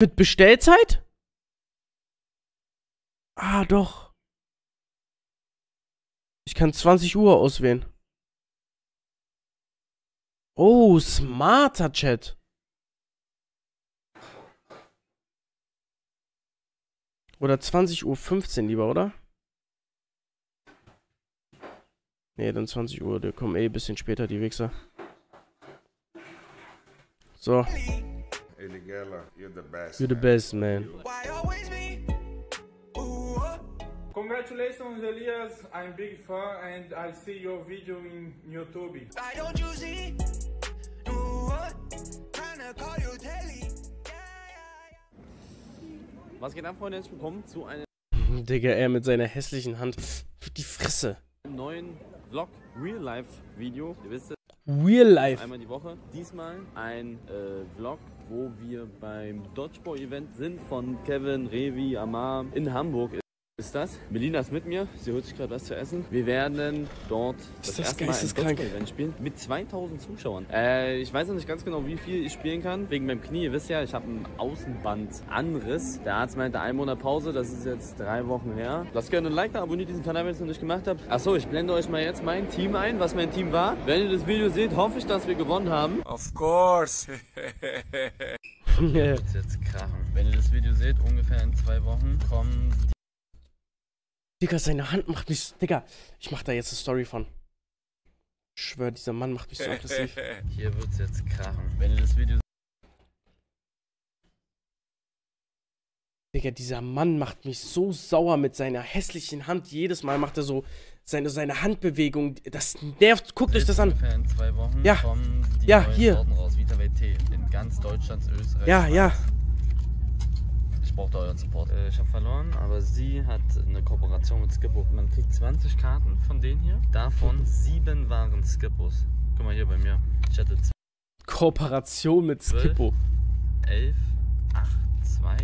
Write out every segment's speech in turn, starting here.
Mit Bestellzeit? Ah, doch. Ich kann 20 Uhr auswählen. Oh, smarter Chat. Oder 20:15 Uhr lieber, oder? Nee, dann 20 Uhr. Die kommen eh ein bisschen später, die Wichser. So. Edi Jello, you're the best. You're the best, man. Why always me? Congratulations, Elias. I'm big fan and I see your video in YouTube. I don't use it. Tryna call you daily. Was geht ab, Freunde? Herzlich willkommen zu einem... Digga, er mit seiner hässlichen Hand für die Fresse. ...neuen Vlog, Real-Life-Video. Ihr wisst es. Real-Life. Einmal die Woche. Diesmal ein Vlog, wo wir beim Dodgeball-Event sind von Kevin, Revi, Amar in Hamburg. Ist das? Melina ist mit mir, sie holt sich gerade was zu essen. Wir werden dort das erste Mal ein Dodgeball-Event spielen mit 2000 Zuschauern. Ich weiß noch nicht ganz genau, wie viel ich spielen kann. Wegen meinem Knie, ihr wisst ja, ich habe einen Außenbandanriss. Der Arzt meinte 1 Monat Pause, das ist jetzt 3 Wochen her. Lasst gerne ein Like da, abonniert diesen Kanal, wenn ihr es noch nicht gemacht habt. Achso, ich blende euch mal jetzt mein Team ein, was mein Team war. Wenn ihr das Video seht, hoffe ich, dass wir gewonnen haben. Of course! Jetzt krachen. Wenn ihr das Video seht, ungefähr in 2 Wochen kommen die... Digga, seine Hand macht mich... Digga, ich mach da jetzt eine Story von. Ich schwör, dieser Mann macht mich so aggressiv. Hier wird's jetzt krachen. Wenn ihr das Video... Digga, dieser Mann macht mich so sauer mit seiner hässlichen Hand. Jedes Mal macht er so seine Handbewegung. Das nervt. Guckt euch das an. In 2 Wochen kommen die neuen Sorten raus. Vita VT in ganz Deutschland, Österreich. Ja. Braucht euren Support. Ich habe verloren, aber sie hat eine Kooperation mit Skippo. Man kriegt 20 Karten von denen hier. Davon 7 waren Skippos. Guck mal hier bei mir. Ich hatte Kooperation mit Skippo. 11, 8, 2,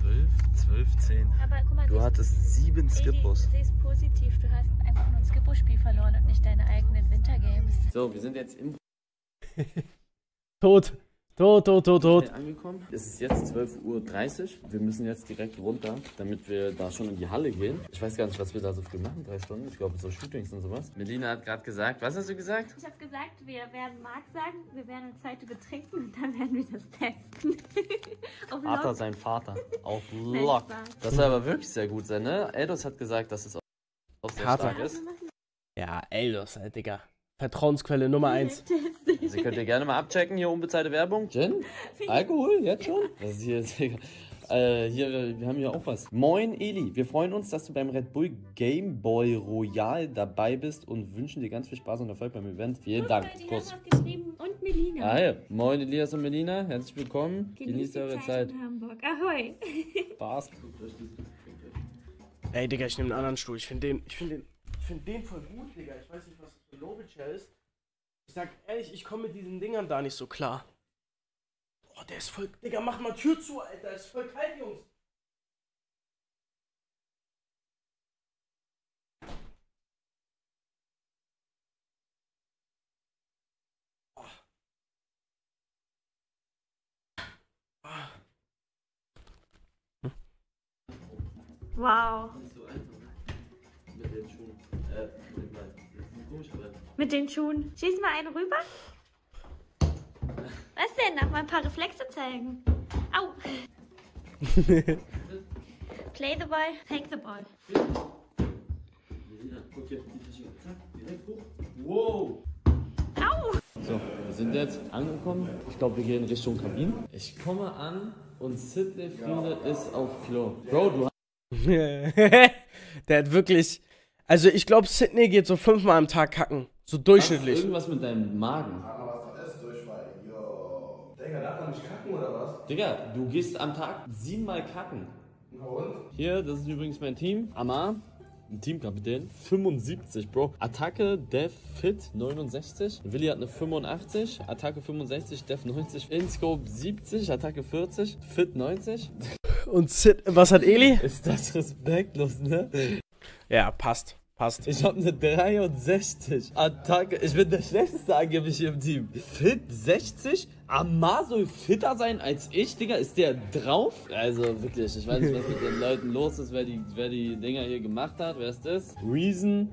12, 12, 10. Aber guck mal, du hattest 7 Skippos. Ich sehe es positiv. Du hast einfach nur ein Skippo-Spiel verloren und nicht deine eigenen Wintergames. So, wir sind jetzt im... Tot. Angekommen. Es ist jetzt 12:30 Uhr. Wir müssen jetzt direkt runter, damit wir da schon in die Halle gehen. Ich weiß gar nicht, was wir da so früh machen, 3 Stunden. Ich glaube, so Shootings und sowas. Melina hat gerade gesagt, was hast du gesagt? Ich habe gesagt, wir werden Marc sagen, wir werden uns heute betrinken und dann werden wir das testen. Auf Vater, Lock. Sein Vater. Auf Lock. Das soll aber wirklich sehr gut sein, ne? Eldos hat gesagt, dass es auch sehr stark ist. Ja, Eldos, Digga. Vertrauensquelle Nummer 1. Sie könnt ihr gerne mal abchecken, hier unbezahlte Werbung. Gin, Alkohol, jetzt schon. Das ist hier, wir haben hier auch was. Moin Eli, wir freuen uns, dass du beim Red Bull Game Boy Royal dabei bist und wünschen dir ganz viel Spaß und Erfolg beim Event. Vielen Dank. Kuss. Und Melina. Ah, ja. Moin Elias und Melina, herzlich willkommen. Genießt eure Zeit in Hamburg. Ahoi. Spaß. Ey Digga, ich nehme einen anderen Stuhl. Ich finde den voll gut, Digga. Ich weiß nicht, was das für ein Lobitcher ist. Ich sag ehrlich, ich komme mit diesen Dingern da nicht so klar. Boah, der ist voll... Digga, mach mal Tür zu, Alter. Ist voll kalt, Jungs. Wow. Mit den Schuhen. Mit den Schuhen. Schieß mal einen rüber. Was denn? Noch mal ein paar Reflexe zeigen. Au! Play the ball, take the ball. Wow! Au! So, wir sind jetzt angekommen. Ich glaube, wir gehen in Richtung Kabinen. Ich komme an und Sidney Friede ist auf Klo. Bro, du hast... Der hat wirklich... Also ich glaube, Sidney geht so 5-mal am Tag kacken. So durchschnittlich. Irgendwas mit deinem Magen. Aber was ist Durchfall? Yo. Digga, darf man nicht kacken oder was? Digga, du gehst am Tag 7-mal kacken. Na und? Hier, das ist übrigens mein Team. Amar, ein Teamkapitän. 75, Bro. Attacke, Def, Fit, 69. Willi hat eine 85. Attacke 65, Def 90. Inscope 70, Attacke 40, Fit 90. Und Sid, was hat Eli? Ist das respektlos, ne? Ja, passt. Passt. Ich habe eine 63 Attacke. Ich bin der Schlechteste angeblich hier im Team. Fit 60? Amar soll fitter sein als ich, Digga. Ist der drauf? Also wirklich, ich weiß nicht, was mit den Leuten los ist, wer die Dinger hier gemacht hat. Wer ist das? Riesen.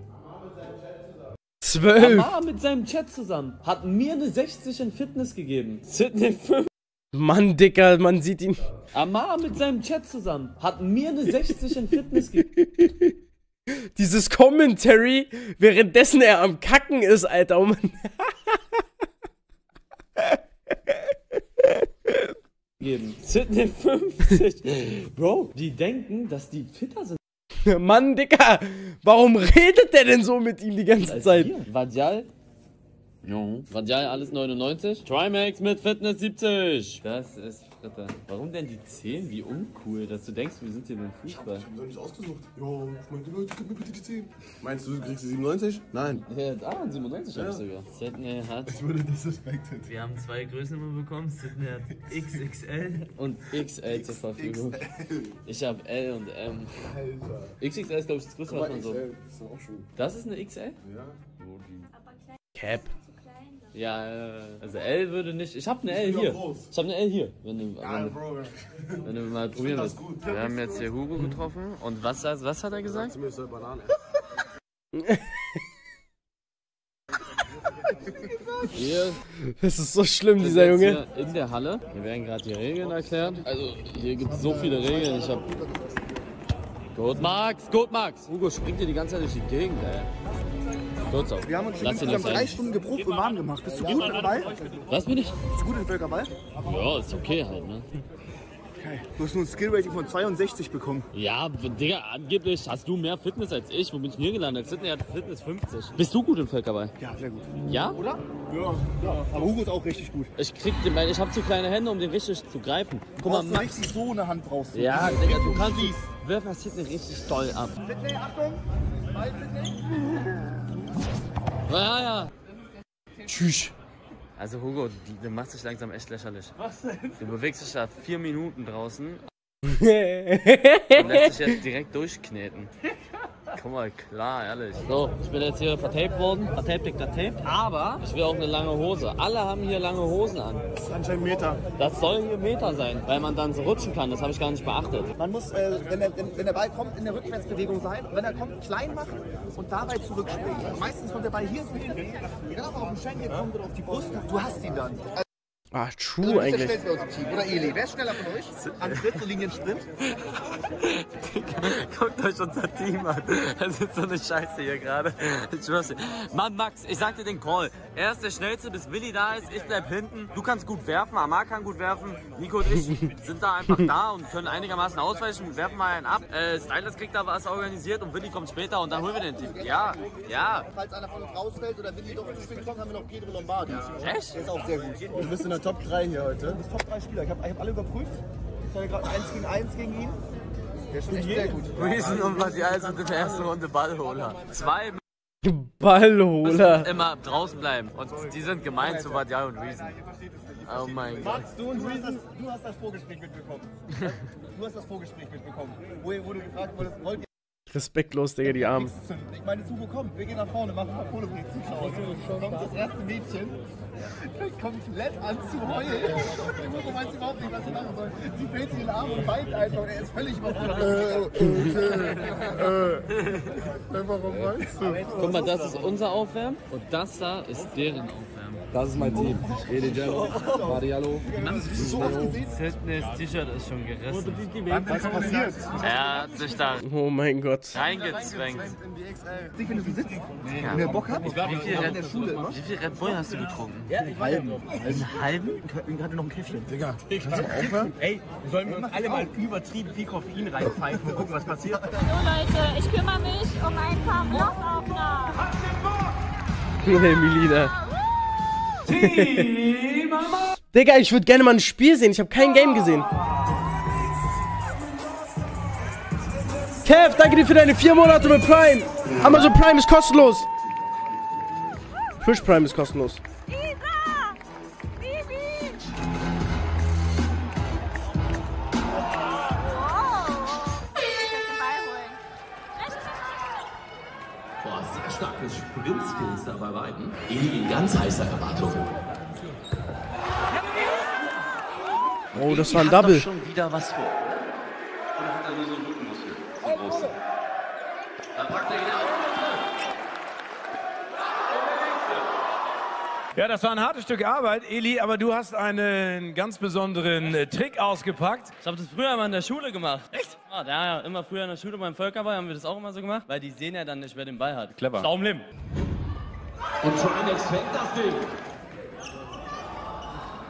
12. Amar mit seinem Chat zusammen hat mir eine 60 in Fitness gegeben. Sidney 5. Mann, Dicker, man sieht ihn. Amar mit seinem Chat zusammen hat mir eine 60 in Fitness gegeben. Dieses Commentary, währenddessen er am Kacken ist, Alter. Oh Mann. Sidney 50. Bro, die denken, dass die fitter sind. Mann, Dicker, warum redet der denn so mit ihm die ganze Zeit? Vardiyal. Jo. Vardiyal, alles 99. Trinex mit Fitness 70. Das ist Fritter. Warum denn die 10? Wie uncool, dass du denkst, wir sind hier beim Fußball. Ich hab doch nicht ausgesucht. Jo, meine Leute, gib mir bitte die 10. Meinst du, du kriegst die 97? Nein. Ja, 97 ja. Hab ich sogar. Sidney hat... Ich wurde disrespected. Wir haben zwei Größen immer bekommen. Sidney hat XXL und XL zur Verfügung. XXL. Ich hab L und M. Alter. XXL ist, glaube ich, das Größte, was man XL. So... Ist doch auch schön. Das ist eine XL? Ja. Cap. Ja, also L würde nicht. Ich hab eine L hier. Ich hab eine L hier. Wenn du mal probieren willst. Wir haben jetzt hier Hugo getroffen. Und was hat er gesagt? Mir soll Bananen essen. Hier. Das ist so schlimm, dieser Junge. In der Halle. Hier werden gerade die Regeln erklärt. Also, hier gibt es so viele Regeln. Ich hab. Gut, Max! Gut, Max! Hugo springt dir die ganze Zeit durch die Gegend, ey. Wir haben uns schon insgesamt 3 Stunden geprobt und warm gemacht. Bist du gut im Völkerball? Was bin ich? Bist du gut im Völkerball? Ja, ist okay halt, ne? Okay. Du hast nur ein Skill-Rating von 62 bekommen. Ja, Digga, angeblich hast du mehr Fitness als ich. Wo bin ich denn hier gelandet? Sidney hat Fitness 50. Bist du gut im Völkerball? Ja, sehr gut. Ja? Oder? Ja, ja. Aber Hugo ist auch richtig gut. Ich hab zu kleine Hände, um den richtig zu greifen. Guck mal, Max. So eine Hand brauchst du. Ja, Digga, du kannst dies. Wirf das Sidney richtig doll ab. Sidney, Achtung! Ball, Sidney! Ja, ja. Tschüss. Also Hugo, du machst dich langsam echt lächerlich. Was denn? Du bewegst dich da 4 Minuten draußen und lässt dich jetzt direkt durchkneten. Komm mal klar, ehrlich. So, ich bin jetzt hier vertaped worden. Vertaped. Aber ich will auch eine lange Hose. Alle haben hier lange Hosen an. Das ist anscheinend Meter. Das soll hier Meter sein, weil man dann so rutschen kann. Das habe ich gar nicht beachtet. Man muss, wenn der Ball kommt, in der Rückwärtsbewegung sein. Wenn er kommt, klein machen und dabei zurückspringen. Meistens kommt der Ball hier so hin. Wenn er auf den Schenkel kommt oder auf die Brust, du hast ihn dann. Ah, true also, eigentlich. Wer ist der schnellste bei uns im Team? Oder Eli? Wer ist schneller von euch? An der Drittlinien-Sprint? Guckt euch unser Team an. Das ist so eine Scheiße hier gerade. Ich schwör's dir. Mann, Max, ich sag dir den Call. Er ist der Schnellste, bis Willi da ist. Ich bleib hinten. Du kannst gut werfen. Amar kann gut werfen. Nico und ich sind da einfach da und können einigermaßen ausweichen. Werfen mal einen ab. Stylus kriegt da was organisiert und Willi kommt später und dann holen wir den Team. Ja, ja. Falls einer von uns rausfällt oder Willi doch zu spät kommt, haben wir noch Pietro Lombardi. Echt? Der ist auch sehr gut. Du bist in der Top 3 hier heute. Das Top 3 Spieler. Ich hab alle überprüft. Ich hatte gerade 1 gegen 1 gegen ihn. Der ist schon echt sehr gut. Riesen und Vardiyal sind in der ersten Runde Ballholer. 2 Ballholer. Müssen immer draußen bleiben. Und die sind gemein zu Vardiyal und Riesen. Oh mein Gott. Max, du und Riesen, du hast das Vorgespräch mitbekommen. Wo du gefragt wurdest, wollt ihr... Respektlos, Digga, die Armen. Ich meine, Hugo, komm, wir gehen nach vorne, machen ein paar Fotobriefe. Zuschauer. Kommt das erste Mädchen, fängt komplett an zu heulen. Hugo weiß überhaupt nicht, was sie machen soll. Sie fällt in den Arm und weint einfach und er ist völlig überfordert. Okay. Warum weinst du? Guck mal, das ist unser Aufwärmen und das da ist deren Aufwärmen. Das ist mein Team. Edi Jello, Vardiyal. Sidneys T-Shirt ist schon gerissen. Was ist passiert? Er hat sich da... Oh mein Gott. ...reingezwängt. Ich finde, du sitzt. Wenn ihr Bock habt, wie viel Red Bull hast du getrunken? Ja, einen halben. Einen halben? Ich hatte noch ein Käffchen. Digga, kannst du aufhören? Ey, wir sollen uns alle mal übertrieben viel Koffein reinpfeifen und gucken, was passiert. So Leute, ich kümmere mich um ein paar Blochaufnahmen. Hey, Melina. Digga, ich würde gerne mal ein Spiel sehen. Ich habe kein Game gesehen. Kev, danke dir für deine 4 Monate mit Prime. Amazon Prime ist kostenlos. Twitch Prime ist kostenlos. Jumpskills dabei beiden. Edi in ganz heißer Erwartung. Oh, das war ein Double. Hat schon wieder was vor. Oder hat er nur so einen Rückenmuskel? So einen großen. Da packt er ihn auf. Ja, das war ein hartes Stück Arbeit, Eli, aber du hast einen ganz besonderen Trick ausgepackt. Ich habe das früher mal in der Schule gemacht. Echt? Ja, ja, immer früher in der Schule beim Völkerball haben wir das auch immer so gemacht, weil die sehen ja dann nicht, wer den Ball hat. Clever. Daumen. Und Trinex fängt das Ding.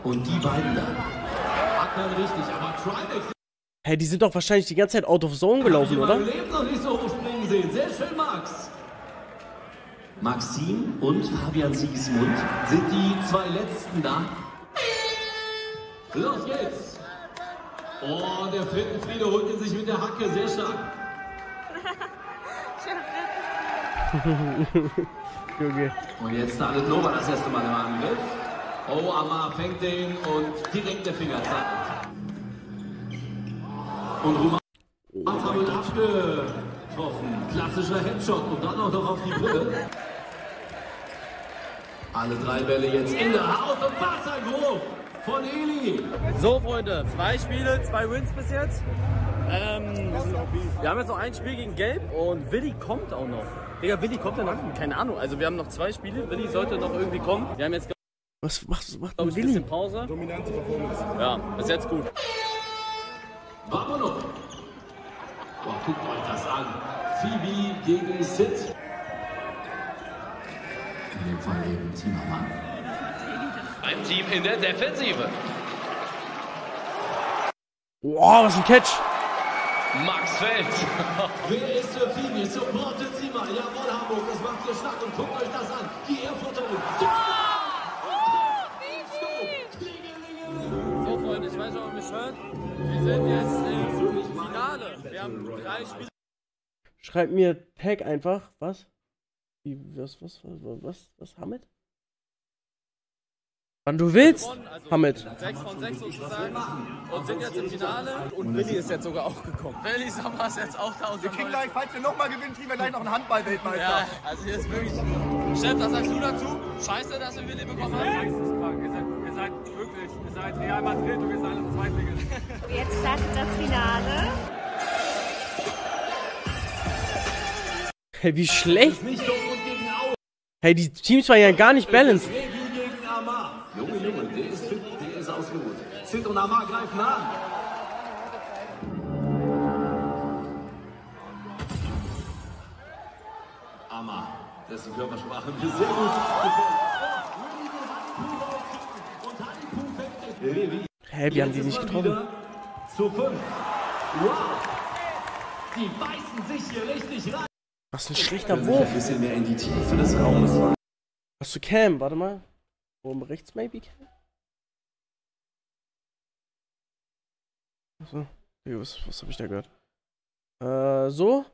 Und die beiden da. Richtig, aber Trinex. Hey, die sind doch wahrscheinlich die ganze Zeit out of zone gelaufen, oder? Leben noch nicht so hochspringen sehen. Sehr schön, Max. Maxim und Fabian Siegsmund sind die zwei letzten da. Los geht's. Oh, der Frittenfriede holt ihn sich mit der Hacke. Sehr stark. Und jetzt startet Nova das erste Mal im Angriff. Oh, Amar fängt den und direkt der Finger zack. Und Roman hat wohl abgetroffen. Klassischer Headshot und dann auch noch auf die Brille. Alle drei Bälle jetzt in der Haus und Wassergrob von Eli. So, Freunde, 2 Spiele, 2 Wins bis jetzt. Wir haben jetzt noch ein Spiel gegen Gelb und Willi kommt auch noch. Digga, Willi kommt ja noch? Keine Ahnung. Also, wir haben noch 2 Spiele. Willi sollte noch irgendwie kommen. Wir haben jetzt Was macht ein bisschen Pause. Dominante Performance. Ja, ist jetzt gut. Wabono. Boah, guckt euch das an. Phoebe gegen Sid. In dem Fall eben Team Amar. Ein Team in der Defensive. Wow, was ein Catch. Max fällt. Wer ist für Phoebe? Supportet sie mal. Jawohl, Hamburg, das macht ihr stark. Und guckt euch das an. Die Erfurter. Ja! Ich weiß nicht, ob ihr mich hört. Wir sind jetzt im Finale. Wir haben 3 Spiele. Schreibt mir Pack einfach. Was? Was? Hamid? Wann du willst, also Hamid. 6 von 6 sozusagen. Und sind jetzt im Finale. Und Willi ist jetzt sogar auch gekommen. Willi Sommer ist jetzt auch da. Wir kriegen gleich, falls wir nochmal gewinnen, kriegen wir gleich noch einen Handball-Weltmeister. Ja, also hier ist wirklich... Chef, was sagst du dazu? Scheiße, dass wir Willi bekommen haben. Wirklich, ihr seid Real Madrid und wir sind alles Zweitligist. Jetzt startet das Finale. Hey, wie schlecht. Hey, die Teams waren ja gar nicht balanced. Junge, Junge, der ist fit, der ist ausgeruht. Sid und Amar greifen an. Amar, dessen Körpersprache mir sehr gut gefällt. Revi. Hey, wir haben die nicht getroffen. Zu 5. Wow. Die beißen sich hier richtig rein. Was ein schlechter Wurf. Ein bisschen mehr in die Tiefe des Raumes. Hast du Cam? Warte mal. Oben rechts, maybe Cam? Achso. Was hab ich da gehört? So.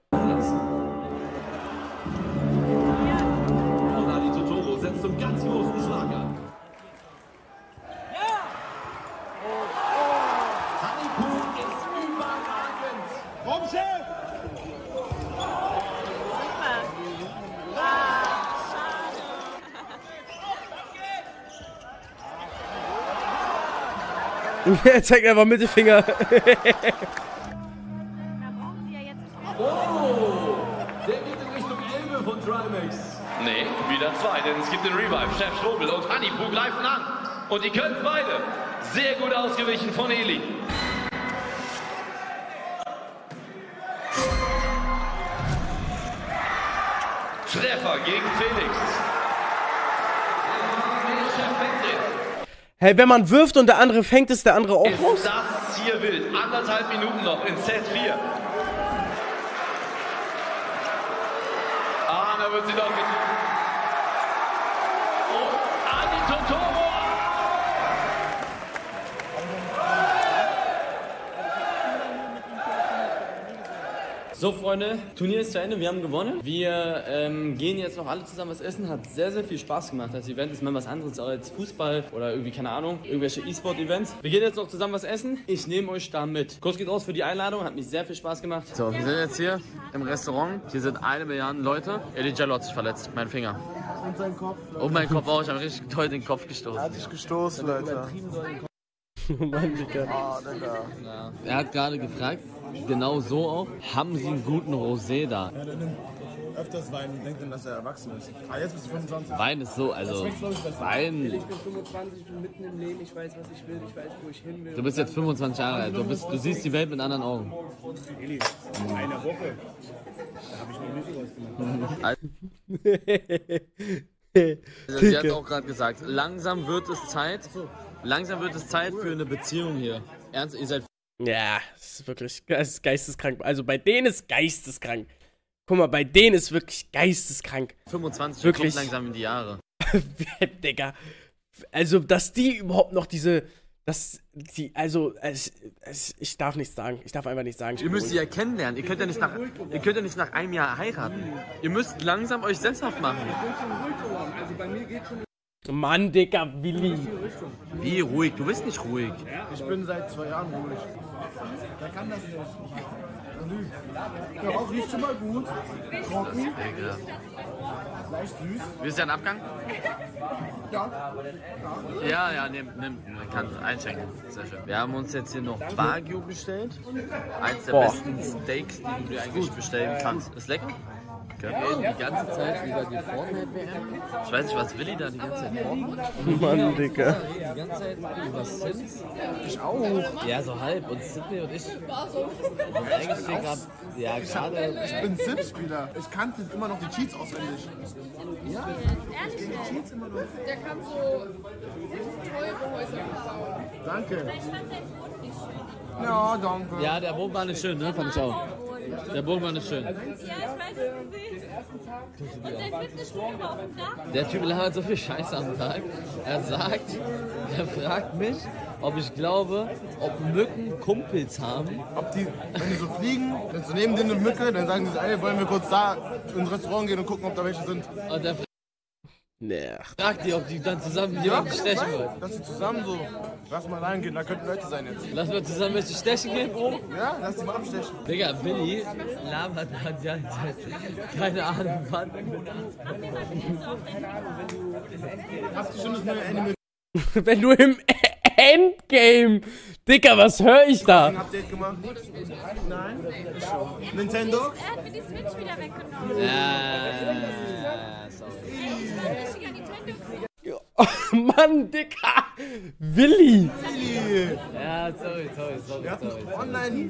Und Adi Totoro setzt zum ganz großen Schlag an. Er zeigt einfach Mittelfinger. Da brauchen sie ja jetzt. Oh! Der geht in Richtung Elbe von Trimax. Nee, wieder 2, denn es gibt den Revive. Chef Strobel und Honeypoo greifen an. Und die können beide. Sehr gut ausgewichen von Eli. Treffer gegen Felix. Hey, wenn man wirft und der andere fängt, ist der andere auch raus? Ist das hier wild. 1,5 Minuten noch in Set 4. Ah, da wird sie doch getroffen. Und Adi Totoro. So Freunde, Turnier ist zu Ende, wir haben gewonnen. Wir gehen jetzt noch alle zusammen was essen, hat sehr, sehr viel Spaß gemacht. Das Event ist mal was anderes als Fußball oder irgendwie, keine Ahnung, irgendwelche E-Sport-Events. Wir gehen jetzt noch zusammen was essen, ich nehme euch da mit. Kurz geht aus für die Einladung, hat mich sehr viel Spaß gemacht. So, wir sind jetzt hier im Restaurant, hier sind 1 Milliarde Leute. Edi Jello hat sich verletzt, mein Finger. Und sein Kopf. Leute. Und mein Kopf auch, ich habe richtig toll den Kopf gestoßen. Er hat sich gestoßen, Leute. Mann, Digga. Er hat gerade gefragt, genau so auch, haben Sie einen guten Rosé da? Ja, der nimmt öfters Wein und denkt dann, dass er erwachsen ist. Ah, jetzt bist du 25. Wein ist so, also Wein. Ich bin 25, ich bin mitten im Leben, ich weiß, was ich will, ich weiß, wo ich hin will. Du bist jetzt 25 Jahre alt, du siehst die Welt mit anderen Augen. Eli, eine Woche, da habe ich noch nicht rausgemacht. Sie hat auch gerade gesagt, langsam wird es Zeit. Langsam wird es Zeit für eine Beziehung hier. Ernst, ihr seid... Ja, das ist wirklich geisteskrank. Also bei denen ist geisteskrank. Guck mal, bei denen ist wirklich geisteskrank. 25, wirklich langsam in die Jahre. Digga. Also, dass die überhaupt noch diese... Dass die, also, ich darf nichts sagen. Ich darf einfach nichts sagen. Ihr müsst sie ja kennenlernen. Ihr könnt ja nicht nach einem Jahr heiraten. Ihr müsst langsam euch sesshaft machen. Also bei mir geht schon... Mann, Digga, Willi. Wie ruhig? Du bist nicht ruhig. Ich bin seit 2 Jahren ruhig. Da kann das nicht. Der Rauch riecht schon mal gut. Trocken. Leicht süß. Willst du einen Abgang? Ja. Ja, nimm. Man kann einschenken. Sehr schön. Wir haben uns jetzt hier noch Wagyu bestellt. Eins der besten Steaks, die du dir eigentlich bestellen kannst. Ist lecker. Die ganze Zeit über die Fortnite-WM. Ich weiß nicht, was Willi da die ganze Zeit vorhat. Mann, Digga. Die ganze Zeit über Sims. Ich auch. Ja, so halb. Und Sidney und ich. Ich bin Sims-Spieler. Ich kannte immer noch die Cheats auswendig. Ja, ehrlich. Der kann so teure Häuser bauen. Danke. Ja, danke. Ja, der Bogen war nicht schön, ne? Fand ich auch. Der Bogen war nicht schön. Ja, ich weiß, was du siehst. Und der Fitnessstudio war auf dem Dach. Der Typ labert so viel Scheiße am Tag. Er fragt mich, ob ich glaube, ob Mücken Kumpels haben. Ob die, wenn die so fliegen, dann so neben denen eine Mücke, dann sagen sie, ey, wollen wir kurz da ins Restaurant gehen und gucken, ob da welche sind. Und der fragt die, ob die dann zusammen jemanden stechen wollen. Dass sie zusammen so, lass mal allein gehen, da könnten Leute sein jetzt. Lass mal zusammen mit stechen gehen, Bro? Ja, lass sie mal abstechen. Digga, Willi labert halt die ganze Zeit. Keine Ahnung, Mann. Hast du schon das neue Anime? Wenn du im Endgame... Digga, was höre ich da? Ein Update gemacht? Nein? Nintendo? Er hat mir die Switch wieder weggenommen. Ja, sorry. Oh, Mann, Digga! Willi! Ja, sorry. Online.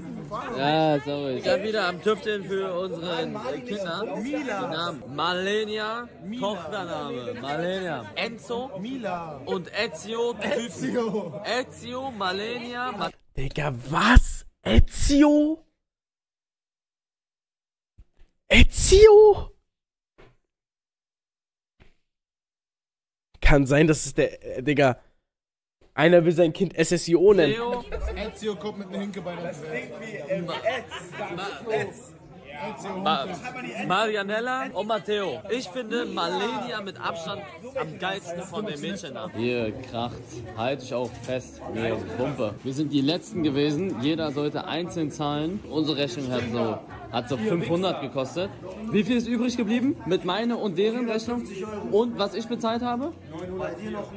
Ja, sorry. Ich bin wieder am Tüfteln für unseren Kinder. Mila. Malenia. Tochtername. Malenia. Enzo. Mila. Und Ezio. Ezio. Malenia. Digga, was? Ezio? Ezio? Kann sein, dass es der, Digga, einer will sein Kind SSIO nennen. Ezio kommt mit einem Hinkebein. Das klingt wie Marianella und Matteo. Ich finde Malenia mit Abstand am geilsten von den Mädchen ab. Hier kracht, halte ich auch fest. Nee, Pumpe. Wir sind die Letzten gewesen. Jeder sollte einzeln zahlen. Unsere Rechnung hat so 500 gekostet. Wie viel ist übrig geblieben? Mit meiner und deren Rechnung. Und was ich bezahlt habe?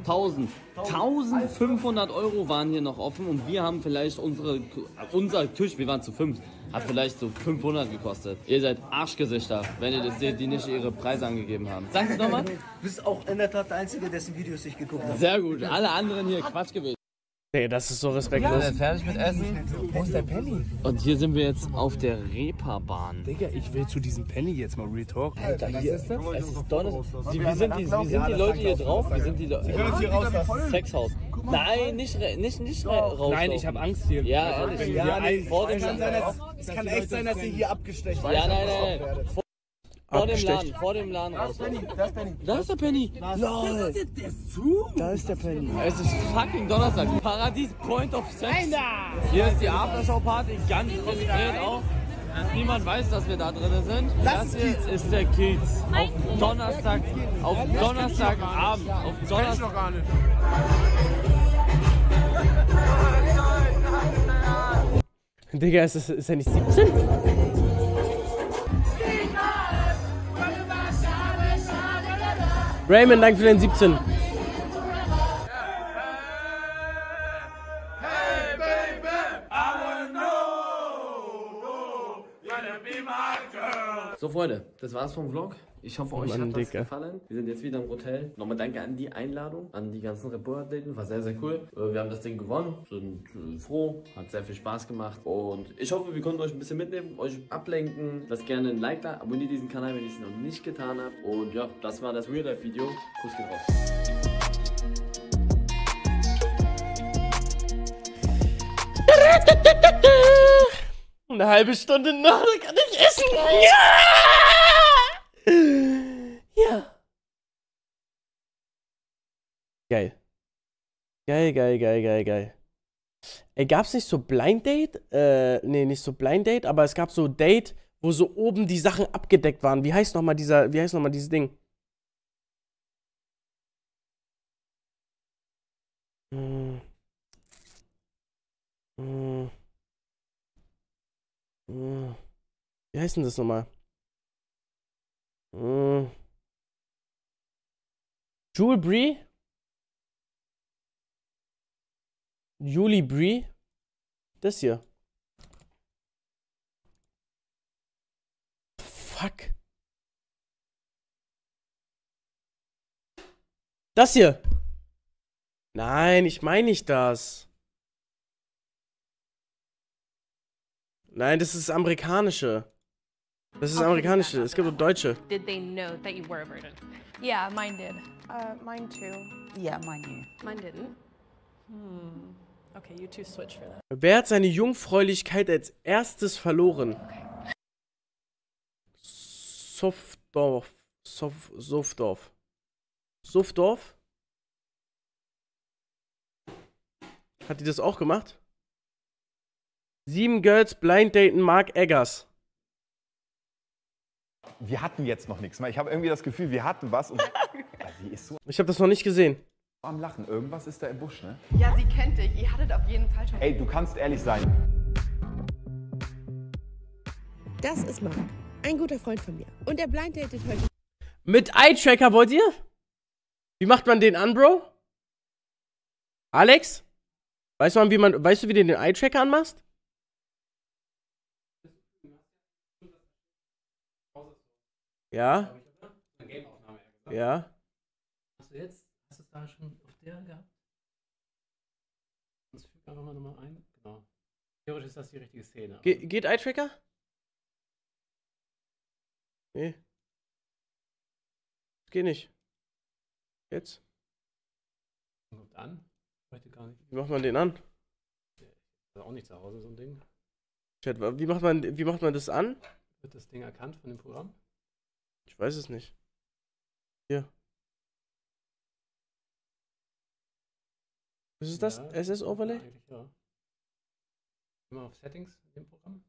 1000. 1500 Euro waren hier noch offen und wir haben vielleicht unser Tisch, wir waren zu 5, hat vielleicht so 500 gekostet. Ihr seid Arschgesichter, wenn ihr das seht, die nicht ihre Preise angegeben haben. Sagst du nochmal? Du bist auch in der Tat der Einzige, dessen Videos ich geguckt habe. Sehr gut, alle anderen hier Quatsch gewesen. Hey, das ist so respektlos. Ja, fertig mit Essen. Wo ist der Penny? Und hier sind wir jetzt auf der Reeperbahn. Digga, ich will zu diesem Penny jetzt mal retalk. Alter, hier ist das? Es ist Donnerstag. Wie sind die Leute hier drauf? Wie sind die Leute? Hier raus. Sexhaus. Nein, nicht raus. Nein, ich hab Angst hier. Ja, ehrlich. Es kann echt sein, dass ihr hier abgestecht werdet. Ja, nein. Vor dem Laden. Da ist der Penny. Lol. Da ist der Penny. Es ist fucking Donnerstag. Paradies Point of Sex. Hier ist die Aftershow-Party. Ganz konzentriert auch. Niemand weiß, dass wir da drin sind. Das hier ist der Kiez. Auf Donnerstagabend. Auf Donnerstag. Digga, ist er nicht 17? Raymond, danke für den 17. So Freunde, das war's vom Vlog. Ich hoffe, euch hat das gefallen. Wir sind jetzt wieder im Hotel. Nochmal danke an die Einladung, an die ganzen Reporter-Athleten. War sehr, sehr cool. Wir haben das Ding gewonnen, sind froh, hat sehr viel Spaß gemacht. Und ich hoffe, wir konnten euch ein bisschen mitnehmen, euch ablenken. Lasst gerne ein Like da, abonniert diesen Kanal, wenn ihr es noch nicht getan habt. Und ja, das war das Real-Life-Video. Kuss geht raus. Eine halbe Stunde noch, da kann ich essen. Ja! Ja. Geil. Geil. Gab's nicht so Blind Date? Nee, nicht so Blind Date, aber es gab so Date, wo so oben die Sachen abgedeckt waren. Wie heißt nochmal dieses Ding? Wie heißt denn das nochmal? Jewelry? Julie Brie? Das hier. Fuck. Das hier. Nein, ich meine nicht das. Nein, das ist amerikanische. Das ist amerikanische, es gibt auch deutsche. Did they know that you were a virgin? Yeah, mine did. Mine too. Yeah, mine knew. Mine didn't. Hmm. Okay, you two switch for that. Wer hat seine Jungfräulichkeit als erstes verloren? Okay. Sofdorf? Hat die das auch gemacht? 7 Girls Blind Daten Marc Eggers. Wir hatten jetzt noch nichts. Ich habe irgendwie das Gefühl, wir hatten was. Und sie ist so ich habe das noch nicht gesehen. Am Lachen. Irgendwas ist da im Busch, ne? Ja, sie kennt dich. Ihr hattet auf jeden Fall schon... Ey, du kannst ehrlich sein. Das ist Marc. Ein guter Freund von mir. Und er blind datet heute... Mit Eye-Tracker wollt ihr? Wie macht man den an, Bro? Alex? Weißt du, wie du den Eye-Tracker anmachst? Ja. Ja. Hast du jetzt? Hast du es da schon auf der gehabt? Sonst fügt einfach mal nochmal ein. Genau. Theoretisch ist das die richtige Szene. Geht Eye-Tracker? Nee. Das geht nicht. Jetzt? Kommt an? Heute gar nicht. Wie macht man den an? Das ist auch nicht zu Hause, so ein Ding. Chat, wie macht man das an? Wird das Ding erkannt von dem Programm? Ich weiß es nicht. Hier. Was ist das? Ja, SS Overlay? Ja. Immer auf Settings in dem Programm.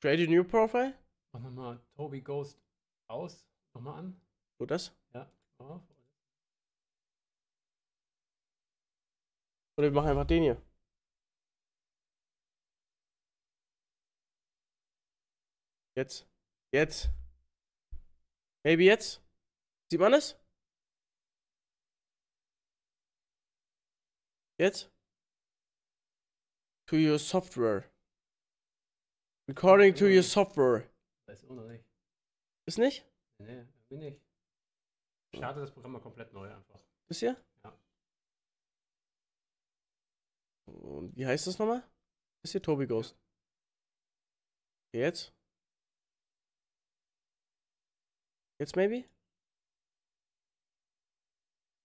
Create a new profile. Mach nochmal Tobii Ghost aus. Nochmal an. So das? Ja. Oder wir machen einfach den hier. Jetzt. Jetzt. Maybe jetzt. Sieht man es? Jetzt. To your software. According to your software. Weiß auch noch nicht. Ist nicht? Nee, bin ich. Starte das Programm mal komplett neu einfach. Ist hier? Ja. Und wie heißt das nochmal? Ist hier Tobii Ghost. Okay, jetzt. Jetzt maybe?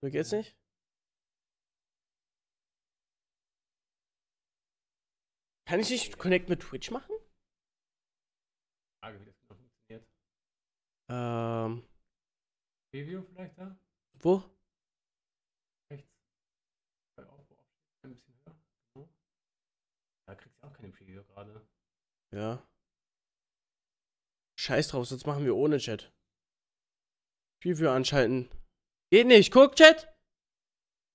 Oder geht's nicht? Kann ich nicht Connect mit Twitch machen? Frage, wie das genau funktioniert. Preview vielleicht da? Wo? Rechts. Bei Video gerade. Ja. Scheiß drauf, sonst machen wir ohne Chat. Preview anschalten. Geht nicht, guck, Chat!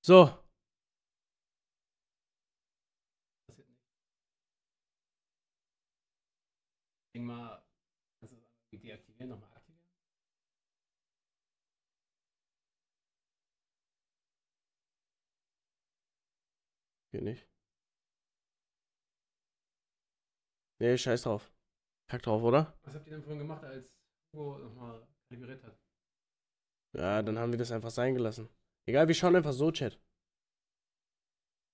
So. Ich denke mal, kannst du das deaktivieren, nochmal aktivieren? Geht nicht. Nee, scheiß drauf. Kack drauf, oder? Was habt ihr denn vorhin gemacht, als Hugo nochmal kalibriert hat? Ja, dann haben wir das einfach sein gelassen. Egal, wir schauen einfach so, Chat.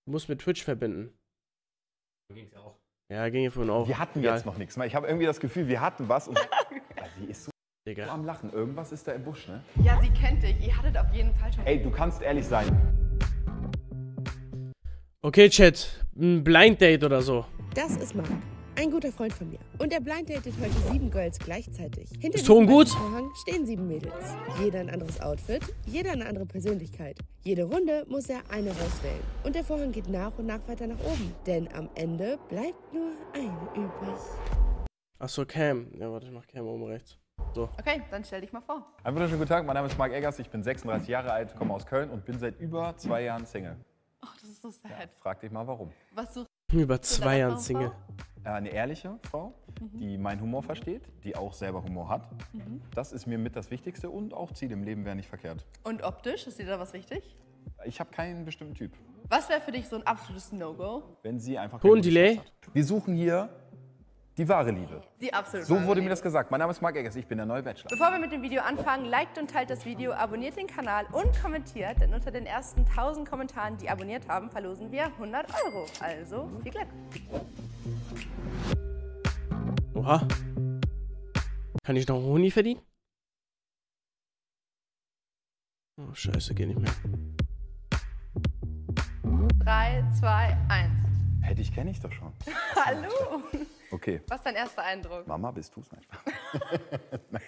Du musst mit Twitch verbinden. So ging's ja auch. Ja, ging ja vorhin auch. Wir hatten jetzt noch nichts mehr. Ich habe irgendwie das Gefühl, wir hatten was und sie ist so Digga. Am Lachen. Irgendwas ist da im Busch, ne? Ja, sie kennt dich. Ihr hattet auf jeden Fall schon... Ey, du kannst ehrlich sein. Okay, Chat. Ein Blind Date oder so. Das ist Marc. Ein guter Freund von mir. Und er blind datet heute 7 Girls gleichzeitig. Hinter dem Vorhang stehen 7 Mädels. Jeder ein anderes Outfit, jeder eine andere Persönlichkeit. Jede Runde muss er eine rauswählen. Und der Vorhang geht nach und nach weiter nach oben. Denn am Ende bleibt nur eine übrig. Achso, Cam. Ja, warte, ich mach Cam oben rechts. So. Okay, dann stell dich mal vor. Einen wunderschönen guten Tag, mein Name ist Marc Eggers, ich bin 36 Jahre alt, komme aus Köln und bin seit über 2 Jahren Single. Oh, das ist so sad. Ja, frag dich mal, warum. Was suchst du? Über 2 Jahren Single. Eine ehrliche Frau, die meinen Humor versteht, die auch selber Humor hat. Das ist mir mit das Wichtigste und auch Ziel im Leben wäre nicht verkehrt. Und optisch, ist dir da was wichtig? Ich habe keinen bestimmten Typ. Was wäre für dich so ein absolutes No-Go? Wenn sie einfach keinen Delay hat. Wir suchen hier die wahre Liebe. Die absolute wahre Liebe. So wurde mir das gesagt. Mein Name ist Marc Eggers, ich bin der neue Bachelor. Bevor wir mit dem Video anfangen, liked und teilt das Video, abonniert den Kanal und kommentiert. Denn unter den ersten 1000 Kommentaren, die abonniert haben, verlosen wir 100 €. Also viel Glück. Oha. Kann ich noch einen Honig verdienen? Oh, scheiße, geht nicht mehr. 3, 2, 1. Hey, dich kenne ich doch schon. Hallo. Okay. Was ist dein erster Eindruck? Mama, bist du's? Nein. Nein.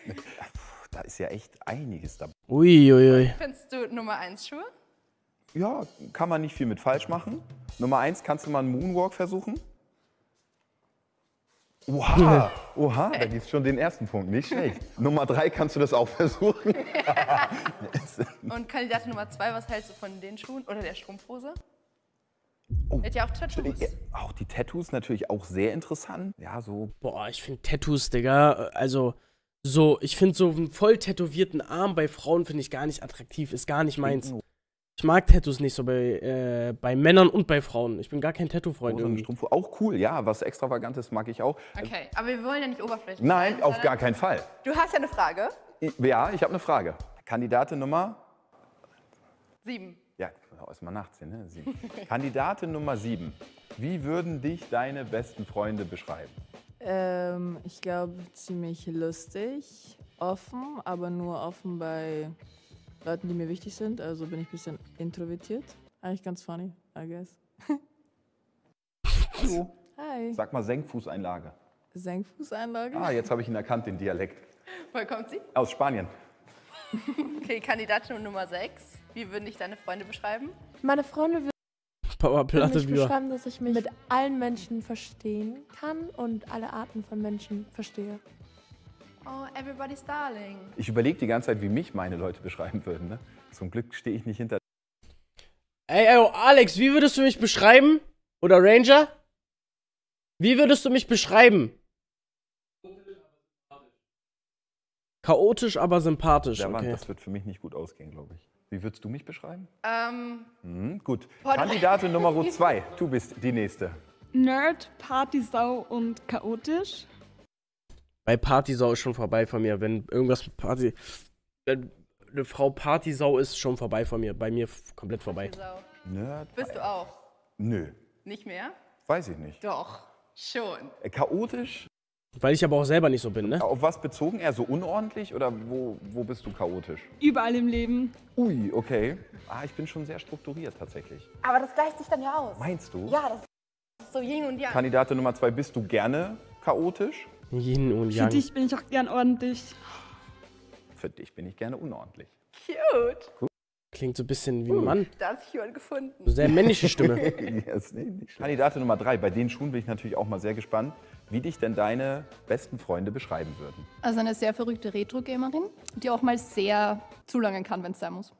Da ist ja echt einiges dabei. Uiuiui. Findest du Nummer 1 Schuhe? Ja, kann man nicht viel mit falsch machen. Nummer 1 kannst du mal einen Moonwalk versuchen. Oha, oha, da gibt es schon den ersten Punkt, nicht schlecht. Nummer 3 kannst du das auch versuchen. Und Kandidat Nummer 2, was hältst du von den Schuhen oder der Strumpfhose? Oh. Hat ja auch Tattoos. Auch die Tattoos natürlich auch sehr interessant. Ja, so. Boah, ich finde Tattoos, Digga, also so, ich finde so einen voll tätowierten Arm bei Frauen finde ich gar nicht attraktiv, ist gar nicht meins. Ich mag Tattoos nicht so bei Männern und bei Frauen. Ich bin gar kein Tattoo-Freund irgendwie. Auch cool, ja, was Extravagantes mag ich auch. Okay, aber wir wollen ja nicht oberflächlich. Nein, auf gar keinen Fall. Du hast ja eine Frage. Ja, ich habe eine Frage. Kandidatin Nummer 7. Ja, ist mal nachts hier, ne? 7. Kandidatin Nummer 7. Wie würden dich deine besten Freunde beschreiben? Ich glaube, ziemlich lustig, offen, aber nur offen bei Leuten, die mir wichtig sind, also bin ich ein bisschen introvertiert. Eigentlich ganz funny, I guess. Hallo. Hi. Sag mal Senkfußeinlage. Senkfußeinlage? Ah, jetzt habe ich ihn erkannt, den Dialekt. Woher kommt sie? Aus Spanien. Okay, Kandidatin Nummer 6. Wie würden dich deine Freunde beschreiben? Meine Freunde würden mich beschreiben, dass ich mich mit allen Menschen verstehen kann und alle Arten von Menschen verstehe. Oh, everybody's darling. Ich überlege die ganze Zeit, wie mich meine Leute beschreiben würden, ne? Zum Glück stehe ich nicht hinter... Ey, oh, Alex, wie würdest du mich beschreiben? Oder Ranger? Wie würdest du mich beschreiben? Chaotisch, aber sympathisch. Ja, okay. Das wird für mich nicht gut ausgehen, glaube ich. Wie würdest du mich beschreiben? Gut. Kandidatin Nummer 2, du bist die Nächste. Nerd, Partysau und chaotisch. Bei Partysau ist schon vorbei von mir, wenn irgendwas mit Party... Wenn eine Frau Partysau ist, schon vorbei von mir. Bei mir komplett vorbei. Nerd. Bist du auch? Nö. Nicht mehr? Weiß ich nicht. Doch, schon. Chaotisch? Weil ich aber auch selber nicht so bin, ne? Auf was bezogen? Eher so unordentlich oder wo bist du chaotisch? Überall im Leben. Ui, okay. Ah, ich bin schon sehr strukturiert tatsächlich. Aber das gleicht sich dann ja aus. Meinst du? Ja, das ist so Yin und Yang. Kandidatin Nummer 2, bist du gerne chaotisch? Yin und Yang. Für dich bin ich auch gern ordentlich. Für dich bin ich gerne unordentlich. Cute. Cool. Klingt so ein bisschen wie ein Mann. Da hat sich jemand gefunden. So sehr männliche Stimme. Kandidatin Nummer 3, bei den Schuhen bin ich natürlich auch mal sehr gespannt, wie dich denn deine besten Freunde beschreiben würden. Also eine sehr verrückte Retro-Gamerin, die auch mal sehr zulangen kann, wenn es sein muss.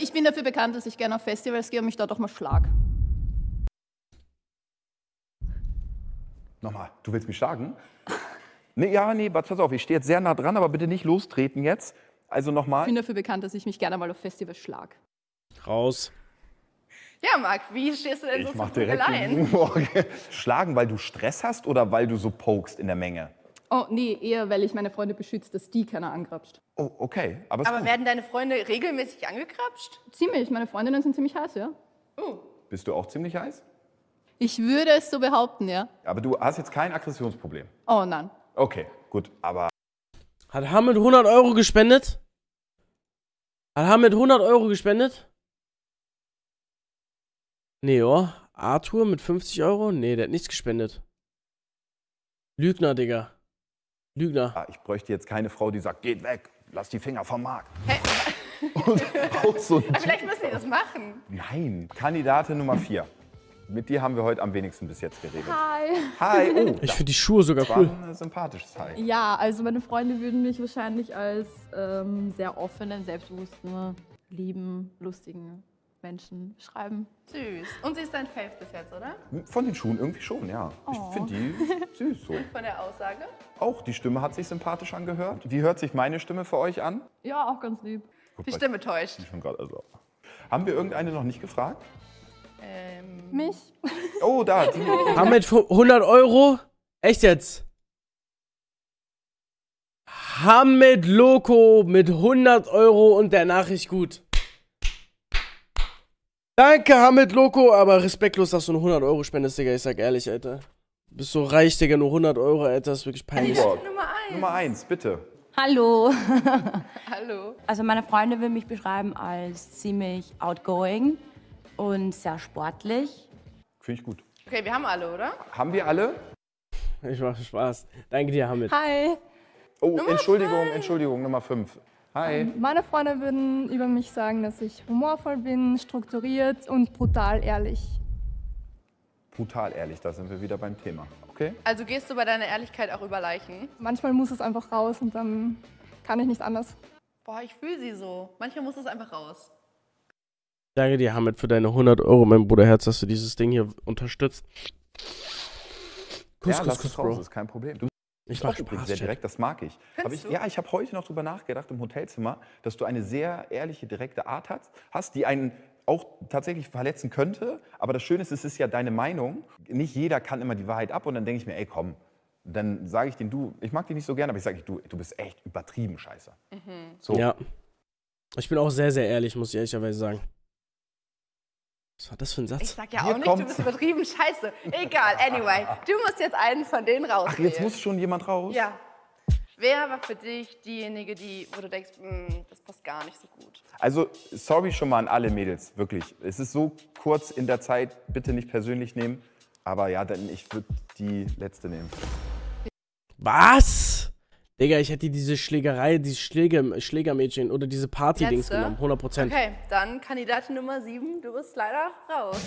Ich bin dafür bekannt, dass ich gerne auf Festivals gehe und mich dort auch mal schlag. Nochmal, du willst mich schlagen? Nee, ja, nee, pass auf, ich stehe jetzt sehr nah dran, aber bitte nicht lostreten jetzt. Also nochmal. Ich bin dafür bekannt, dass ich mich gerne mal auf Festivals schlag. Raus. Ja, Marc, wie stehst du denn so zu Prügeleien? Schlagen, weil du Stress hast oder weil du so pokst in der Menge? Oh, nee, eher, weil ich meine Freunde beschütze, dass die keiner angrapscht. Oh, okay. Aber werden deine Freunde regelmäßig angekrapscht? Ziemlich, meine Freundinnen sind ziemlich heiß, ja. Oh. Bist du auch ziemlich heiß? Ich würde es so behaupten, ja. Aber du hast jetzt kein Aggressionsproblem? Oh, nein. Okay, gut, aber... Hat Hamid 100 Euro gespendet? Hat Hamid 100 Euro gespendet? Nee, oh. Arthur mit 50 Euro? Nee, der hat nichts gespendet. Lügner, Digga. Lügner. Ja, ich bräuchte jetzt keine Frau, die sagt, geht weg, lass die Finger vom Markt. Hey. Und auch so ein vielleicht müssen die das machen. Nein. Kandidatin Nummer 4. Mit dir haben wir heute am wenigsten bis jetzt geredet. Hi. Hi. Oh, ich finde die Schuhe sogar cool. Ein sympathisches Hi. Ja, also meine Freunde würden mich wahrscheinlich als sehr offenen, selbstbewussten, lieben, lustigen Menschen schreiben. Süß. Und sie ist dein Fave bis jetzt, oder? Von den Schuhen irgendwie schon, ja. Oh. Ich finde die süß so. Von der Aussage? Auch die Stimme hat sich sympathisch angehört. Wie hört sich meine Stimme für euch an? Ja, auch ganz lieb. Gut, die Stimme täuscht. Also. Haben wir irgendeine noch nicht gefragt? Mich. Oh, da. Hamid 100 Euro? Echt jetzt? Hamid Loco mit 100 Euro und der Nachricht gut. Danke, Hamid Loco, aber respektlos, dass du nur 100 Euro spendest, Digga. Ich sag ehrlich, Alter. Du bist so reich, Digga, nur 100 Euro, Alter. Das ist wirklich peinlich. Hey, Nummer 1, bitte. Hallo. Hallo. Also meine Freunde will mich beschreiben als ziemlich outgoing. Und sehr sportlich. Finde ich gut. Okay, wir haben alle, oder? Haben wir alle? Ich mache Spaß. Danke dir, Hamid. Hi. Oh, Entschuldigung, Nummer 5. Hi. Meine Freunde würden über mich sagen, dass ich humorvoll bin, strukturiert und brutal ehrlich. Brutal ehrlich, da sind wir wieder beim Thema. Okay. Also gehst du bei deiner Ehrlichkeit auch über Leichen? Manchmal muss es einfach raus und dann kann ich nicht anders. Boah, ich fühle sie so. Manchmal muss es einfach raus. Danke dir, Hamid, für deine 100 Euro, mein Bruderherz, dass du dieses Ding hier unterstützt. Kuss, ja, Kuss, Bro. Das ist kein Problem. Ich mach Spaß, sehr direkt, das mag ich. Ja, ich habe heute noch drüber nachgedacht im Hotelzimmer, dass du eine sehr ehrliche, direkte Art hast, die einen auch tatsächlich verletzen könnte. Aber das Schöne ist, es ist ja deine Meinung. Nicht jeder kann immer die Wahrheit ab und dann denke ich mir, ey, komm. Dann sage ich denen, du, ich mag dich nicht so gerne, aber ich sage, du bist echt übertrieben scheiße. Mhm. So. Ja. Ich bin auch sehr, sehr ehrlich, muss ich ehrlicherweise sagen. Was war das für ein Satz? Ich sag ja auch nicht, du bist übertrieben scheiße. Egal, anyway. Du musst jetzt einen von denen raus. Ach, jetzt muss schon jemand raus? Ja. Wer war für dich diejenige, wo du denkst, das passt gar nicht so gut? Also, sorry schon mal an alle Mädels, wirklich. Es ist so kurz in der Zeit, bitte nicht persönlich nehmen. Aber ja, dann ich würde die letzte nehmen. Was? Digga, ich hätte diese Schlägerei, dieses Schlägermädchen oder diese Party-Dings genommen, 100%. Okay, dann Kandidatin Nummer 7, du bist leider raus.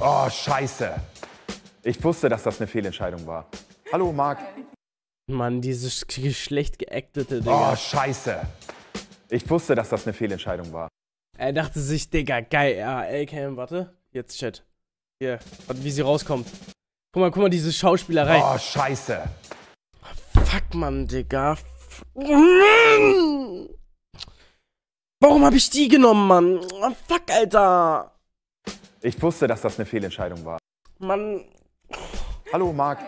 Oh, scheiße. Ich wusste, dass das eine Fehlentscheidung war. Hallo, Marc. Okay. Mann, dieses schlecht geactete, Digga. Oh, scheiße. Ich wusste, dass das eine Fehlentscheidung war. Er dachte sich, Digga, geil. Ja, ey, Cam, warte. Jetzt, Chat. Hier, warte, wie sie rauskommt. Guck mal, diese Schauspielerei. Oh, scheiße. Fuck, Mann, Digga. Warum habe ich die genommen, Mann? Oh, fuck, Alter. Ich wusste, dass das eine Fehlentscheidung war. Mann. Hallo, Marc.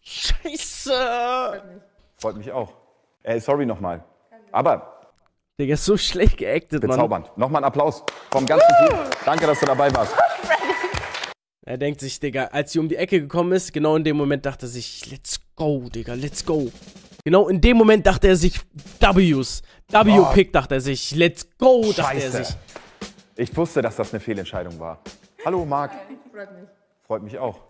Scheiße. Freut mich auch. Sorry nochmal. Aber... Digga, ist so schlecht geactet, Mann. Bezaubernd. Nochmal ein Applaus vom ganzen Team. Danke, dass du dabei warst. Er denkt sich, Digga, als sie um die Ecke gekommen ist, genau in dem Moment dachte er sich, let's go, Digga, let's go. Genau in dem Moment dachte er sich, W-Pick dachte er sich, let's go, dachte er sich. Ich wusste, dass das eine Fehlentscheidung war. Hallo, Marc. Freut mich auch.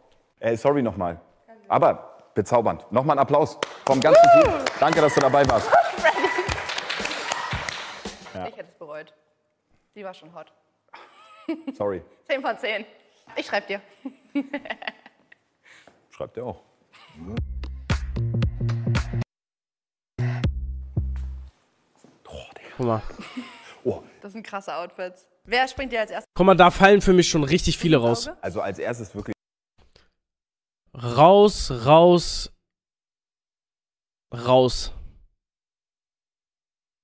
Sorry nochmal. Aber bezaubernd. Nochmal ein Applaus vom ganzen Team. Danke, dass du dabei warst. Ja. Ich hätte es bereut. Die war schon hot. Sorry. 10 von 10. Ich schreib dir. Schreibt ihr auch. Guck mal. Oh. Das sind krasse Outfits. Wer springt dir als erstes? Guck mal, da fallen für mich schon richtig viele raus. Also als erstes wirklich. Raus.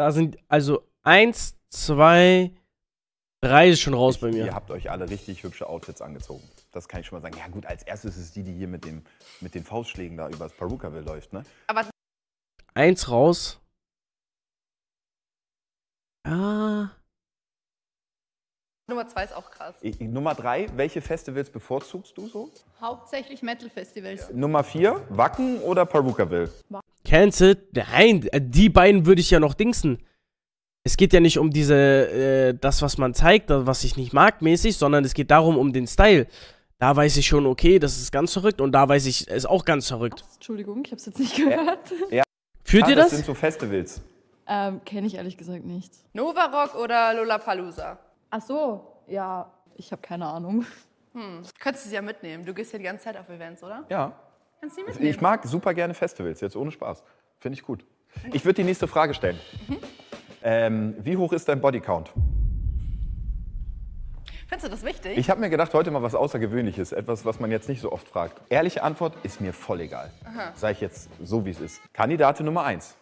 Da sind also 1, 2, 3 schon raus bei mir. Ihr habt euch alle richtig hübsche Outfits angezogen. Das kann ich schon mal sagen. Ja gut, als erstes ist die hier mit den Faustschlägen da übers Perukaville läuft, ne? Aber 1 raus. Ah. Nummer 2 ist auch krass. Nummer 3, welche Festivals bevorzugst du so? Hauptsächlich Metal-Festivals. Ja. Nummer 4, Wacken oder Perukaville? Cancel? Nein, die beiden würde ich ja noch dingsen. Es geht ja nicht um diese, das, was man zeigt, das, was ich nicht mag, mäßig, sondern es geht darum, um den Style. Da weiß ich schon, okay, das ist ganz verrückt und da weiß ich, es ist auch ganz verrückt. Entschuldigung, ich hab's jetzt nicht gehört. Ja. Führt ihr das? Das sind so Festivals. Kenne ich ehrlich gesagt nicht. Nova Rock oder Lollapalooza? Ach so, ja, ich habe keine Ahnung. Könntest du sie ja mitnehmen. Du gehst ja die ganze Zeit auf Events, oder? Ja. Kannst du sie mitnehmen? Ich mag super gerne Festivals, jetzt ohne Spaß. Finde ich gut. Ich würde die nächste Frage stellen. Wie hoch ist dein Bodycount? Findest du das wichtig? Ich habe mir gedacht, heute mal was Außergewöhnliches. Etwas, was man jetzt nicht so oft fragt. Ehrliche Antwort ist mir voll egal. Sage ich jetzt so, wie es ist. Kandidatin Nummer 1.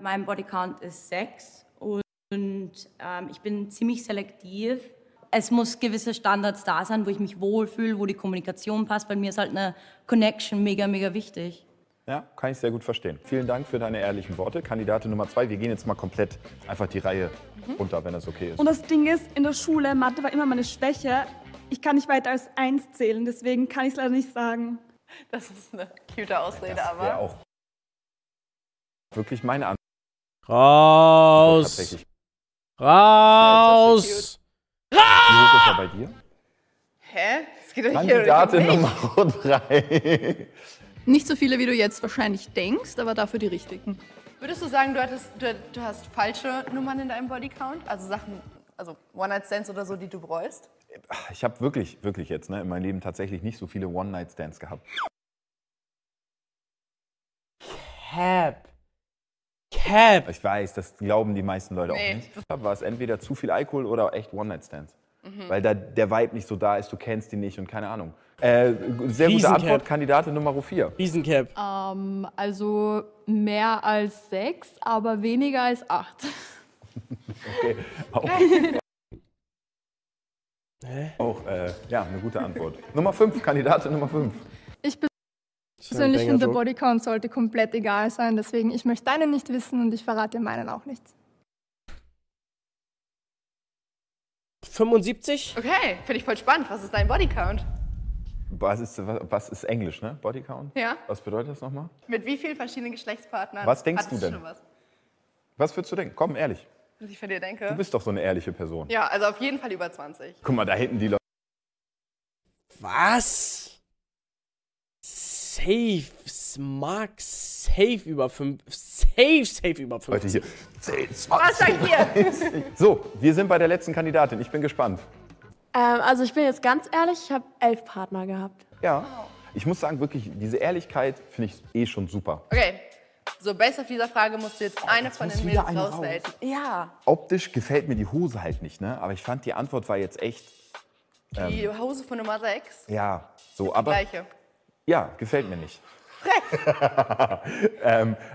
Mein Bodycount ist 6 und ich bin ziemlich selektiv. Es muss gewisse Standards da sein, wo ich mich wohlfühle, wo die Kommunikation passt. Bei mir ist halt eine Connection mega, mega wichtig. Ja, kann ich sehr gut verstehen. Vielen Dank für deine ehrlichen Worte. Kandidatin Nummer 2, wir gehen jetzt mal komplett einfach die Reihe runter, wenn das okay ist. Und das Ding ist, in der Schule, Mathe war immer meine Schwäche. Ich kann nicht weiter als 1 zählen, deswegen kann ich es leider nicht sagen. Das ist eine cute Ausrede, das aber... auch wirklich meine Antwort. Raus! Wie hoch ist er bei dir? Hä? Es geht doch nicht um Kandidatin Nummer 3. Nicht so viele, wie du jetzt wahrscheinlich denkst, aber dafür die richtigen. Würdest du sagen, du hast falsche Nummern in deinem Bodycount? Also Sachen, also One-Night-Stands oder so, die du bereust? Ich habe wirklich jetzt in meinem Leben tatsächlich nicht so viele One-Night-Stands gehabt. Cap. Ich weiß, das glauben die meisten Leute auch nicht. War es entweder zu viel Alkohol oder echt One-Night-Stands. Weil da der Vibe nicht so da ist, du kennst ihn nicht und keine Ahnung. Sehr gute Antwort, Kandidatin Nummer 4. Riesencap. Also mehr als 6, aber weniger als 8. Okay. Ja, eine gute Antwort. Nummer 5, Kandidatin Nummer 5. Ich persönlich finde, der Bodycount sollte komplett egal sein, deswegen ich möchte deinen nicht wissen und ich verrate dir meinen auch nichts. 75? Okay, finde ich voll spannend. Was ist dein Bodycount? Was ist Englisch, ne? Bodycount? Ja. Was bedeutet das nochmal? Mit wie vielen verschiedenen Geschlechtspartnern? Was denkst du denn? Was würdest du denken? Komm, ehrlich. Was ich von dir denke? Du bist doch so eine ehrliche Person. Ja, also auf jeden Fall über 20. Guck mal, da hinten die Leute. Was? Safe über 5. Safe über 5. Leute, hier. 10, 20, was sagt ihr? So, wir sind bei der letzten Kandidatin. Ich bin gespannt. Also ich bin jetzt ganz ehrlich, ich habe 11 Partner gehabt. Ja. Ich muss sagen, wirklich, diese Ehrlichkeit finde ich eh schon super. Okay. So, based auf dieser Frage musst du jetzt eine von den Mädels rauswählen. Ja. Optisch gefällt mir die Hose halt nicht, ne? Aber ich fand, die Antwort war jetzt echt... die Hose von Nummer 6? Ja. So, aber... Die gleiche. Ja, gefällt mir nicht.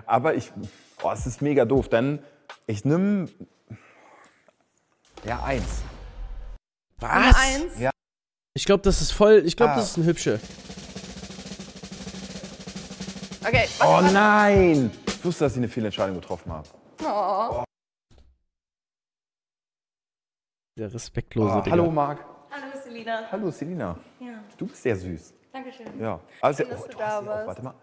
Aber ich... Oh, es ist mega doof. Dann, ich nehme... Ja, 1. Was? 1? Ja. Ich glaube, das ist voll... Ich glaube, das ist ein hübsche. Okay. Oh nein! Ich wusste, dass ich eine Fehlentscheidung getroffen habe. Oh. Der respektlose Digga. Hallo, Marc. Hallo, Selina. Hallo, Selina. Ja. Du bist sehr süß. Dankeschön. Ja. Also, schön, dass du da warst. Warte mal.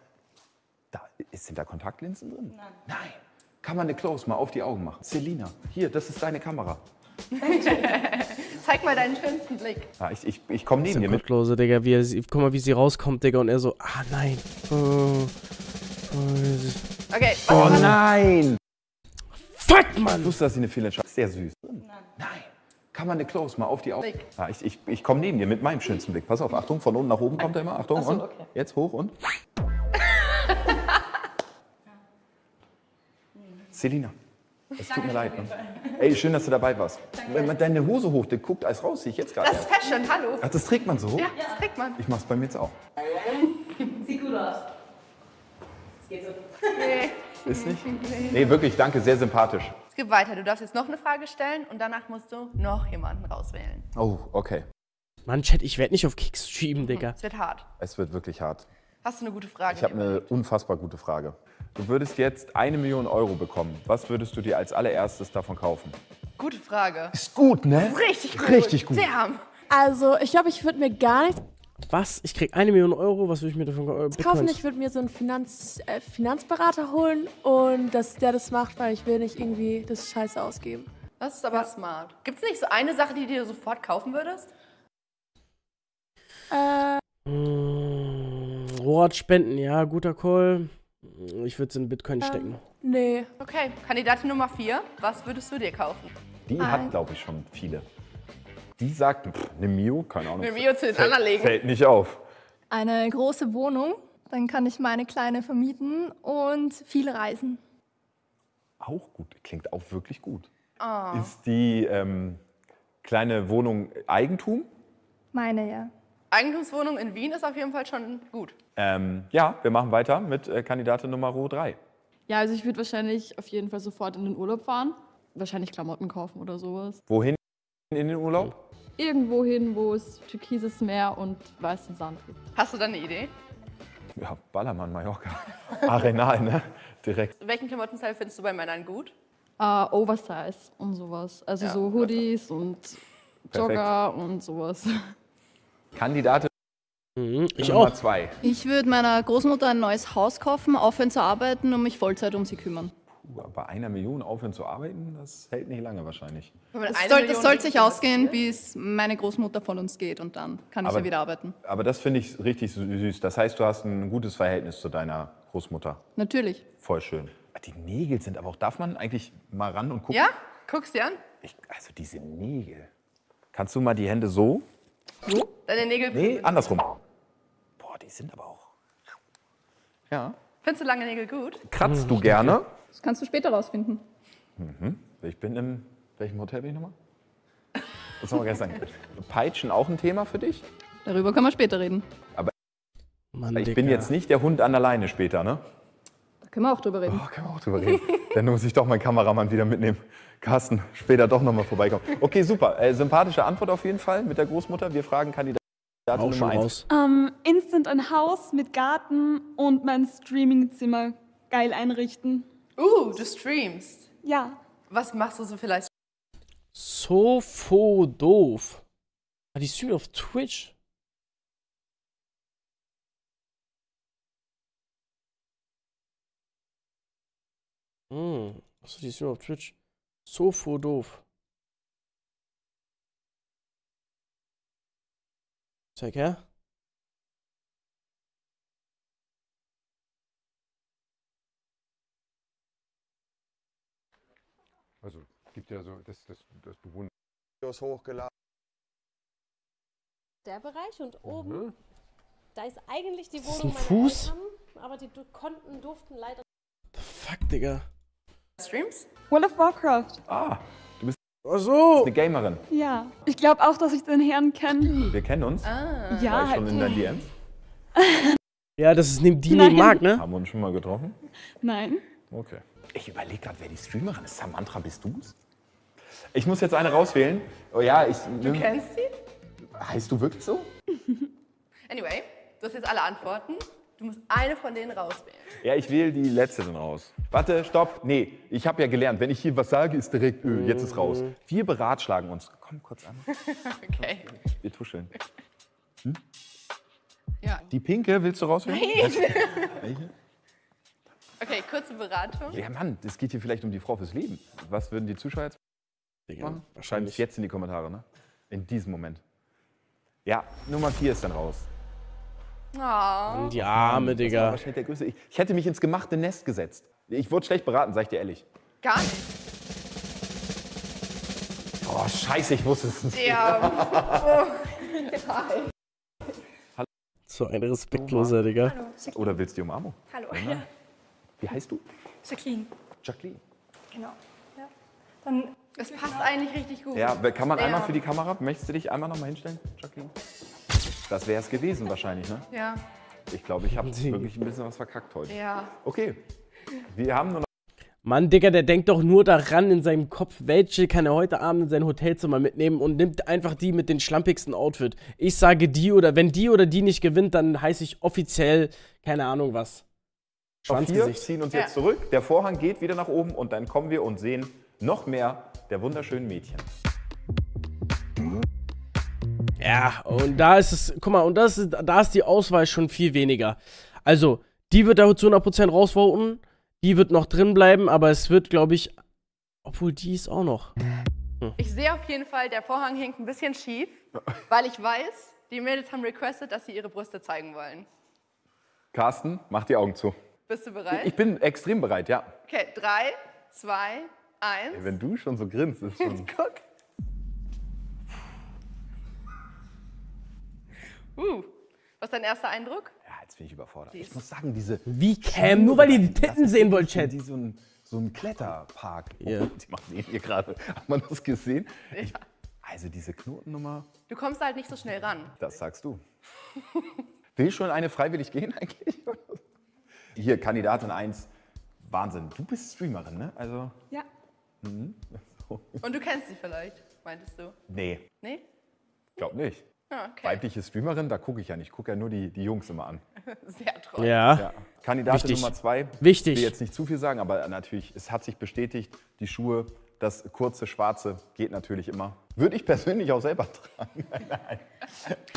Sind da Kontaktlinsen drin? Nein. Nein. Kann man eine Close mal auf die Augen machen. Selina, hier, das ist deine Kamera. Zeig mal deinen schönsten Blick. Ah, ich komme neben dir mit. Digga. Guck mal, wie sie rauskommt, Digga. Und er so, nein. Okay. Oh nein. Fuck, Mann. Ich wusste, dass sie eine Fehlentscheidung. Sehr süß. Nein. Kann man eine Close mal auf die Augen. Ah, ich komme neben dir mit meinem schönsten Blick. Pass auf, Achtung, von unten nach oben kommt er immer. Achtung, und jetzt hoch und. Selina, es tut mir leid. Ne? Ey, schön, dass du dabei warst. Danke. Wenn man deine Hose hochguckt, guckt alles raus, sehe ich jetzt gerade. Das ist Fashion, hallo. Ach, das trägt man so? Ja, das trägt man. Ich mach's bei mir jetzt auch. Sieht gut aus. Es geht so. Nee. Ist nicht? Nee, wirklich, danke, sehr sympathisch. Es geht weiter, du darfst jetzt noch eine Frage stellen und danach musst du noch jemanden rauswählen. Oh, okay. Mann, Chat, ich werde nicht auf Kicks schieben, Digga. Es wird hart. Es wird wirklich hart. Hast du eine gute Frage? Ich habe eine unfassbar gute Frage. Du würdest jetzt 1 Million Euro bekommen. Was würdest du dir als allererstes davon kaufen? Gute Frage. Ist gut, ne? Ist richtig gut. Richtig gut. Damn. Also, ich glaube, ich würde mir gar nichts... Was? Ich krieg 1 Million Euro? Was würde ich mir davon kaufen? Ich würde mir so einen Finanzberater holen und dass der das macht, weil ich will nicht irgendwie das Scheiße ausgeben. Das ist aber smart. Gibt es nicht so eine Sache, die du sofort kaufen würdest? Reward spenden, ja, guter Call. Ich würde es in Bitcoin stecken. Nee. Okay, Kandidatin Nummer 4, was würdest du dir kaufen? Die hat, glaube ich, schon viele. Die sagt, pff, eine Mio, keine Ahnung. Eine Mio zu den anderen legen. Fällt nicht auf. Eine große Wohnung, dann kann ich meine kleine vermieten und viel reisen. Auch gut, klingt auch wirklich gut. Oh. Ist die kleine Wohnung Eigentum? Meine, ja. Eigentumswohnung in Wien ist auf jeden Fall schon gut. Ja, wir machen weiter mit Kandidatin Nummer 3. Ja, also ich würde wahrscheinlich auf jeden Fall sofort in den Urlaub fahren. Wahrscheinlich Klamotten kaufen oder sowas. Wohin in den Urlaub? Irgendwo hin, wo es türkises Meer und weißen Sand gibt. Hast du da eine Idee? Ja, Ballermann, Mallorca. Arenal, ne? Direkt. Welchen Klamottenteil findest du bei Männern gut? Oversize und sowas. Also ja, so Hoodies und Jogger und sowas. Kandidatin Nummer 2. Ich würde meiner Großmutter ein neues Haus kaufen, aufhören zu arbeiten und mich Vollzeit um sie kümmern. Bei 1 Million aufhören zu arbeiten, das hält nicht lange wahrscheinlich. Das soll sich ausgehen, bis meine Großmutter von uns geht und dann kann ich ja wieder arbeiten. Aber das finde ich richtig süß. Das heißt, du hast ein gutes Verhältnis zu deiner Großmutter. Natürlich. Voll schön. Die Nägel sind aber auch, darf man eigentlich mal ran und gucken? Ja, guckst du an? Also diese Nägel. Kannst du mal die Hände so? So? Deine Nägel? Nee, andersrum. Boah, die sind aber auch... Ja. Findest du lange Nägel gut? Kratzt du gerne? Das kannst du später rausfinden. Mhm. Ich bin in welchem Hotel bin ich nochmal? Das haben wir gestern. Peitschen auch ein Thema für dich? Darüber können wir später reden. Aber Mann, ich bin jetzt nicht der Hund an der Leine später, ne? Da können wir auch drüber reden. Oh, können wir auch drüber reden. Dann muss ich doch meinen Kameramann wieder mitnehmen. Carsten, später doch nochmal vorbeikommen. Okay, super. Sympathische Antwort auf jeden Fall mit der Großmutter. Wir fragen Kandidaten Nummer 1. Instant ein Haus mit Garten und mein Streamingzimmer geil einrichten. Du streamst? Ja. Was machst du so vielleicht? So doof. Die streamt auf Twitch. Achso, die streamt auf Twitch. So doof. Zeig her. Also gibt ja so das Bewundern. Videos hochgeladen. Der Bereich und oben, da ist eigentlich die Wohnung meiner Fuß? Eltern, aber die durften leider. The fuck, Digga. Streams? World of Warcraft. Ah, du bist eine Gamerin. Ja, ich glaube auch, dass ich den Herrn kenne. Wir kennen uns. Ah. Ja, war ich schon in deinen DMs? Ja, das ist neben Marc, ne? Haben wir uns schon mal getroffen? Nein. Okay. Ich überlege gerade, wer die Streamerin ist. Samantha, bist du's? Ich muss jetzt eine rauswählen. Oh ja, du kennst sie? Heißt du wirklich so? Anyway, du hast jetzt alle Antworten. Du musst eine von denen rauswählen. Ja, ich wähle die letzte dann raus. Warte, stopp. Nee, ich habe ja gelernt, wenn ich hier was sage, ist direkt jetzt ist raus. Wir beratschlagen uns. Komm kurz an. Okay. Wir tuscheln. Hm? Ja. Die pinke willst du rauswählen? Nein. Welche? Okay, kurze Beratung. Ja, Mann, es geht hier vielleicht um die Frau fürs Leben. Was würden die Zuschauer jetzt machen? Wahrscheinlich jetzt in die Kommentare, ne? In diesem Moment. Ja, Nummer 4 ist dann raus. Oh. Die Arme, Digga. Das war wahrscheinlich der größte. Ich hätte mich ins gemachte Nest gesetzt. Ich wurde schlecht beraten, sag ich dir ehrlich. Gar nicht. Oh, scheiße, ich wusste es nicht. Ja. So ein respektloser, Digga. Hallo, oder willst du die Umarmung? Hallo. Ja. Wie heißt du? Jacqueline. Jacqueline. Genau. Ja. Dann, das passt eigentlich richtig gut. Ja, kann man einmal für die Kamera, möchtest du dich einmal nochmal hinstellen, Jacqueline? Das wäre es gewesen wahrscheinlich, ne? Ja. Ich glaube, ich habe wirklich ein bisschen was verkackt heute. Ja. Okay, wir haben nur noch... Mann, Digga, der denkt doch nur daran in seinem Kopf, welche kann er heute Abend in sein Hotelzimmer mitnehmen und nimmt einfach die mit den schlampigsten Outfit. Ich sage die oder wenn die oder die nicht gewinnt, dann heiße ich offiziell, keine Ahnung was. Schwanzgesicht. Wir ziehen uns jetzt zurück, der Vorhang geht wieder nach oben und dann kommen wir und sehen noch mehr der wunderschönen Mädchen. Ja, und da ist es, guck mal, und das ist, da ist die Auswahl schon viel weniger. Also, die wird da zu 100% rausvoten, die wird noch drin bleiben, aber es wird, glaube ich, obwohl die ist auch noch. Hm. Ich sehe auf jeden Fall, der Vorhang hängt ein bisschen schief, weil ich weiß, die Mädels haben requested, dass sie ihre Brüste zeigen wollen. Carsten, mach die Augen zu. Bist du bereit? Ich bin extrem bereit, ja. Okay, 3, 2, 1. Ey, wenn du schon so grinst, ist schon... Jetzt guck. Was ist dein erster Eindruck? Ja, jetzt bin ich überfordert. Ich muss sagen, diese... Wie Cam? Nur weil ihr die Titten sehen wollt, Chat. Die so ein Kletterpark. Yeah. Oh, die machen hier gerade. Hat man das gesehen? Ja. Also diese Knotennummer... Du kommst halt nicht so schnell ran. Das sagst du. Will schon eine freiwillig gehen eigentlich? Hier, Kandidatin 1. Wahnsinn. Du bist Streamerin, ne? Also... Ja. Mhm. Und du kennst sie vielleicht, meintest du? Nee. Nee? Glaub nicht. Okay. Weibliche Streamerin, da gucke ich ja nicht. Ich gucke ja nur die Jungs immer an. Sehr treu. Ja. Ja. Kandidatin Nummer 2. Wichtig. Ich will jetzt nicht zu viel sagen, aber natürlich, es hat sich bestätigt, die Schuhe, das kurze Schwarze geht natürlich immer. Würde ich persönlich auch selber tragen. Nein.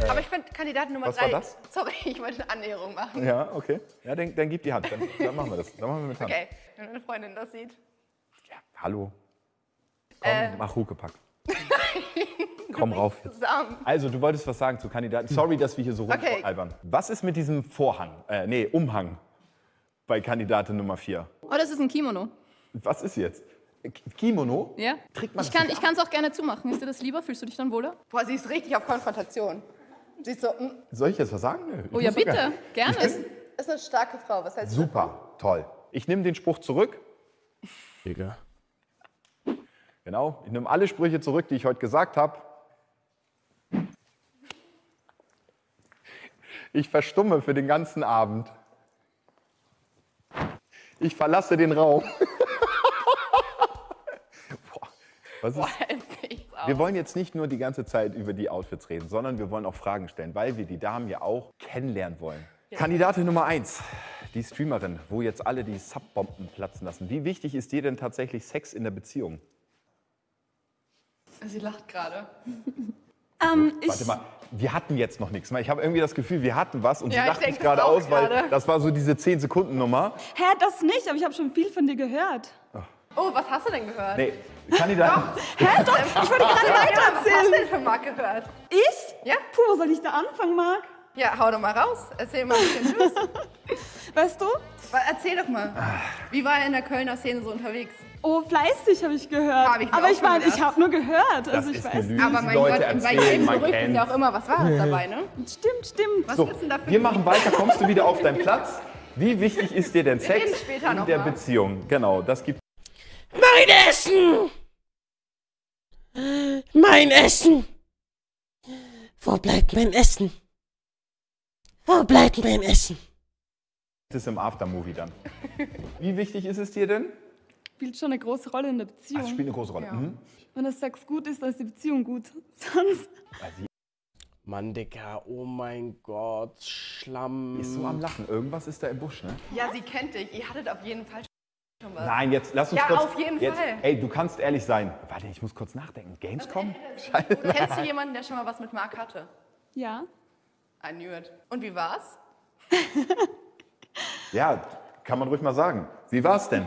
Aber ich finde Kandidatin Nummer 3... Was war das? Sorry, ich wollte eine Annäherung machen. Ja, okay. Ja, dann gib die Hand. Dann machen wir das. Dann machen wir mit Hand. Okay, wenn meine Freundin das sieht. Ja, hallo. Komm, mach Huckepack. Komm rauf. Also, du wolltest was sagen zu Kandidaten. Sorry, dass wir hier so rumalbern. Was ist mit diesem Vorhang, Umhang bei Kandidatin Nummer 4? Oh, das ist ein Kimono. Was ist jetzt? Kimono? Ja. Trägt man ich kann es auch gerne zumachen. Ist dir das lieber? Fühlst du dich dann wohler? Boah, sie ist richtig auf Konfrontation. Sie ist so... Soll ich jetzt was sagen? Nö, oh ja, bitte. Gerne. Ist eine starke Frau. Was heißt super. Toll. Ich nehme den Spruch zurück. Digga. Genau. Ich nehme alle Sprüche zurück, die ich heute gesagt habe. Ich verstumme für den ganzen Abend. Ich verlasse den Raum. Boah, was ist? Wir wollen jetzt nicht nur die ganze Zeit über die Outfits reden, sondern wir wollen auch Fragen stellen, weil wir die Damen ja auch kennenlernen wollen. Ja. Kandidatin Nummer 1, die Streamerin, wo jetzt alle die Subbomben platzen lassen. Wie wichtig ist dir denn tatsächlich Sex in der Beziehung? Sie lacht gerade. Warte mal, wir hatten jetzt noch nichts. Ich habe irgendwie das Gefühl, wir hatten was und sie lacht mich gerade aus, weil das war so diese 10-Sekunden-Nummer. Hä, das nicht, aber ich habe schon viel von dir gehört. Ach. Oh, was hast du denn gehört? Nee, Kandidatin. Hä, doch, ich wollte gerade weitererzählen. Was hast du denn von Marc gehört? Ich? Ja. Puh, soll ich da anfangen, Marc? Ja, hau doch mal raus. Erzähl mal ein bisschen Tschüss. Weißt du? Erzähl doch mal. Wie war er in der Kölner Szene so unterwegs? Oh, fleißig habe ich gehört. Aber ich meine, ich habe nur gehört. Also ich weiß. Aber mein Gott, bei jedem Gerücht ist ja auch immer was Wahres dabei, ne? Stimmt, stimmt. Was ist denn dafür? Wir machen weiter. Kommst du wieder auf deinen Platz? Wie wichtig ist dir denn Sex in der Beziehung? Genau, das gibt. Mein Essen! Mein Essen! Wo bleibt mein Essen? Wo bleibt mein Essen? Das ist im Aftermovie dann. Wie wichtig ist es dir denn? Spielt schon eine große Rolle in der Beziehung. Das spielt eine große Rolle. Ja. Mhm. Wenn das Sex gut ist, dann ist die Beziehung gut. Sonst. Mann, Digga, oh mein Gott, Schlamm. Ist so am Lachen. Irgendwas ist da im Busch, ne? Ja, sie kennt dich. Ihr hattet auf jeden Fall schon was. Nein, jetzt lass uns kurz. Ja, auf jeden Fall. Ey, du kannst ehrlich sein. Warte, ich muss kurz nachdenken. Gamescom? Scheiße. Kennst du jemanden, der schon mal was mit Marc hatte? Ja. I knew it. Und wie war's? Ja, kann man ruhig mal sagen. Wie war's denn?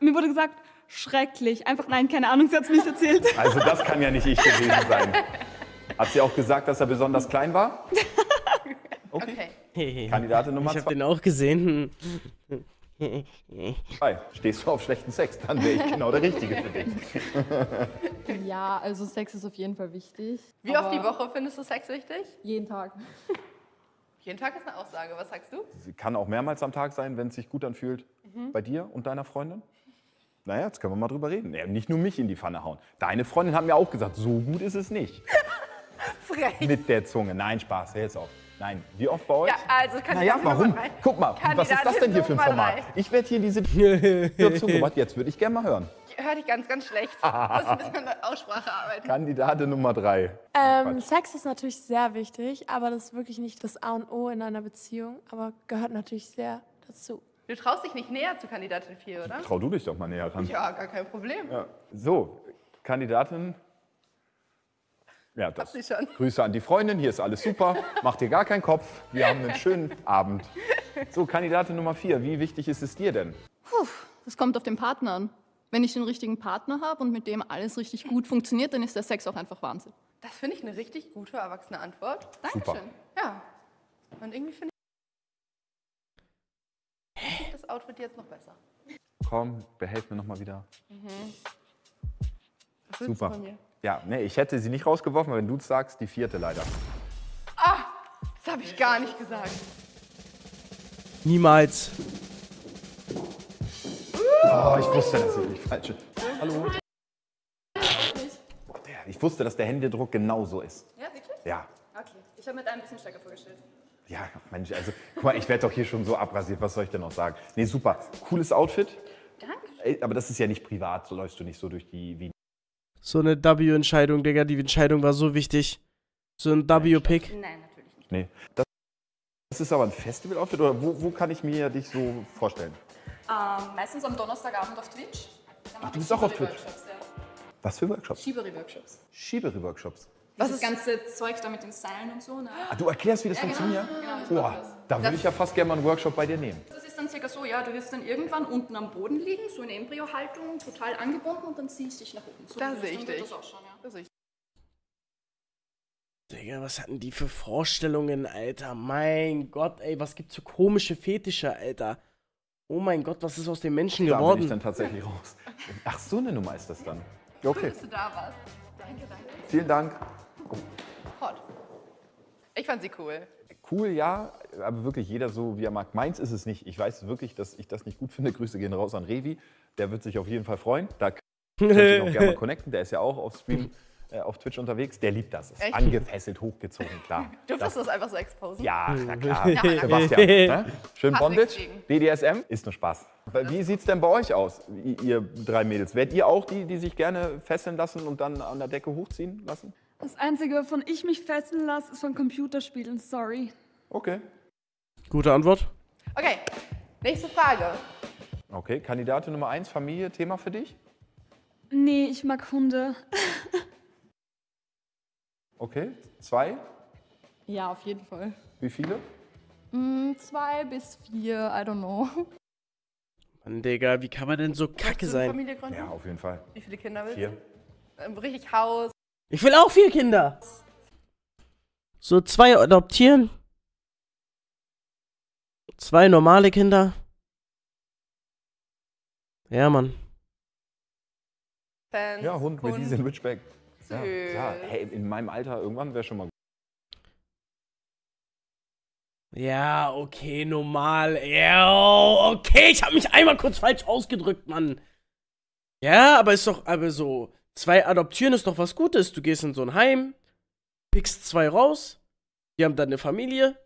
Mir wurde gesagt, schrecklich. Einfach nein, keine Ahnung, sie hat es mir nicht erzählt. Also das kann ja nicht ich gewesen sein. Hat sie auch gesagt, dass er besonders klein war? Okay. Kandidatin Nummer 2. Ich habe den auch gesehen. Stehst du auf schlechten Sex, dann wäre ich genau der Richtige für dich. Ja, also Sex ist auf jeden Fall wichtig. Wie oft die Woche findest du Sex wichtig? Jeden Tag. Jeden Tag ist eine Aussage. Was sagst du? Sie kann auch mehrmals am Tag sein, wenn es sich gut anfühlt. Mhm. Bei dir und deiner Freundin? Naja, jetzt können wir mal drüber reden. Ja, nicht nur mich in die Pfanne hauen. Deine Freundin hat mir auch gesagt, so gut ist es nicht. Frech. Mit der Zunge. Nein, Spaß, hör jetzt auf. Nein, wie oft bei euch? Ja, also warum? Guck mal, was ist das denn hier für ein Format? Ich werde hier diese zugemacht. Jetzt würde ich gerne mal hören. Hör dich ganz, ganz schlecht. Du musst ein bisschen an der Aussprache arbeiten. Kandidatin Nummer 3. Sex ist natürlich sehr wichtig, aber das ist wirklich nicht das A und O in einer Beziehung, aber gehört natürlich sehr dazu. Du traust dich nicht näher zu Kandidatin 4, oder? Trau du dich doch mal näher ran. Ja, gar kein Problem. Ja. So, Kandidatin... Ja, das. Grüße an die Freundin, hier ist alles super, mach dir gar keinen Kopf, wir haben einen schönen Abend. So, Kandidatin Nummer 4, wie wichtig ist es dir denn? Puh, das kommt auf den Partner an. Wenn ich den richtigen Partner habe und mit dem alles richtig gut funktioniert, dann ist der Sex auch einfach Wahnsinn. Das finde ich eine richtig gute, erwachsene Antwort. Dankeschön. Super. Ja, und irgendwie finde ich das Outfit jetzt noch besser. Komm, behält mir nochmal wieder. Mhm. Was willst du von mir? Ja, nee, ich hätte sie nicht rausgeworfen, aber wenn du es sagst, die 4. leider. Ah, das habe ich gar nicht gesagt. Niemals. Oh, ich wusste, dass ich nicht falsch bin. Hallo. Ich wusste, dass der Händedruck genauso ist. Ja, wirklich? Ja. Okay, ich habe mir da ein bisschen stärker vorgestellt. Ja, Mensch, also, guck mal, ich werde doch hier schon so abrasiert, was soll ich denn noch sagen? Nee, super, cooles Outfit. Danke. Aber das ist ja nicht privat, so läufst du nicht so durch die Wien. So eine W-Entscheidung, Digga, die Entscheidung war so wichtig. So ein W-Pick. Nein, natürlich nicht. Nee. Das ist aber ein Festival-Outfit, oder wo kann ich mir dich so vorstellen? Meistens am Donnerstagabend auf Twitch. Ach, du bist auch auf Twitch? Ja. Was für Workshops? Shibari-Workshops. Shibari-Workshops. Was ist das ganze Zeug da mit den Seilen und so? Ne? Ah, du erklärst, wie das funktioniert? Genau, boah, da würde ich ja fast gerne mal einen Workshop bei dir nehmen. Das ist dann circa so, ja, du wirst dann irgendwann unten am Boden liegen, so in Embryo-Haltung, total angebunden und dann ziehst du dich nach oben. So, da sehe ich dich. Das auch schon, ja. Da sehe ich. Digga, was hatten die für Vorstellungen, Alter? Mein Gott, ey, was gibt's für komische Fetische, Alter? Oh mein Gott, was ist aus den Menschen geworden? Da bin ich dann tatsächlich raus. Ach, so eine Nummer ist das dann. Okay. Schön, dass du da warst. Danke, danke. Vielen Dank. Hot. Ich fand sie cool. Cool, ja, aber wirklich jeder so, wie er mag. Meins ist es nicht. Ich weiß wirklich, dass ich das nicht gut finde. Grüße gehen raus an Revi. Der wird sich auf jeden Fall freuen. Da könnt ihr ihn auch gerne mal connecten. Der ist ja auch auf Stream, auf Twitch unterwegs. Der liebt das. Ist angefesselt, hochgezogen, klar. Durftest du das einfach so exposen? Ja, na klar. Ja, Sebastian, ne? Schön Bondage. BDSM ist nur Spaß. Wie sieht's denn bei euch aus, ihr drei Mädels? Werdet ihr auch die, die sich gerne fesseln lassen und dann an der Decke hochziehen lassen? Das Einzige, wovon ich mich fesseln lasse, ist von Computerspielen, sorry. Okay. Gute Antwort. Okay, nächste Frage. Okay, Kandidatin Nummer 1, Familie, Thema für dich? Nee, ich mag Hunde. Okay, 2? Ja, auf jeden Fall. Wie viele? 2 bis 4, I don't know. Mann, Digga, wie kann man denn so kacke sein? Familie gründen? Ja, auf jeden Fall. Wie viele Kinder willst du? 4. Richtig Haus. Ich will auch 4 Kinder. So 2 adoptieren. 2 normale Kinder. Ja, Mann. Fans, ja, Hund mit diesem Ridgeback. Ja, klar. Hey, in meinem Alter irgendwann wäre schon mal gut. Ja, okay, normal. Ja, okay, ich habe mich einmal kurz falsch ausgedrückt, Mann. Ja, aber ist doch, aber so... 2 adoptieren ist doch was Gutes. Du gehst in so ein Heim, pickst 2 raus, die haben dann eine Familie.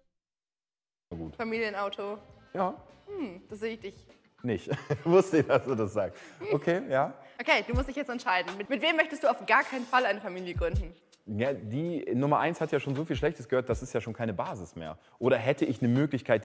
Gut. Familienauto. Ja. Hm, das sehe ich dich. Nicht. Wusste ich, dass du das sagst. Okay, ja. Okay, du musst dich jetzt entscheiden. Mit wem möchtest du auf gar keinen Fall eine Familie gründen? Ja, die Nummer 1 hat ja schon so viel Schlechtes gehört, das ist ja schon keine Basis mehr. Oder hätte ich eine Möglichkeit,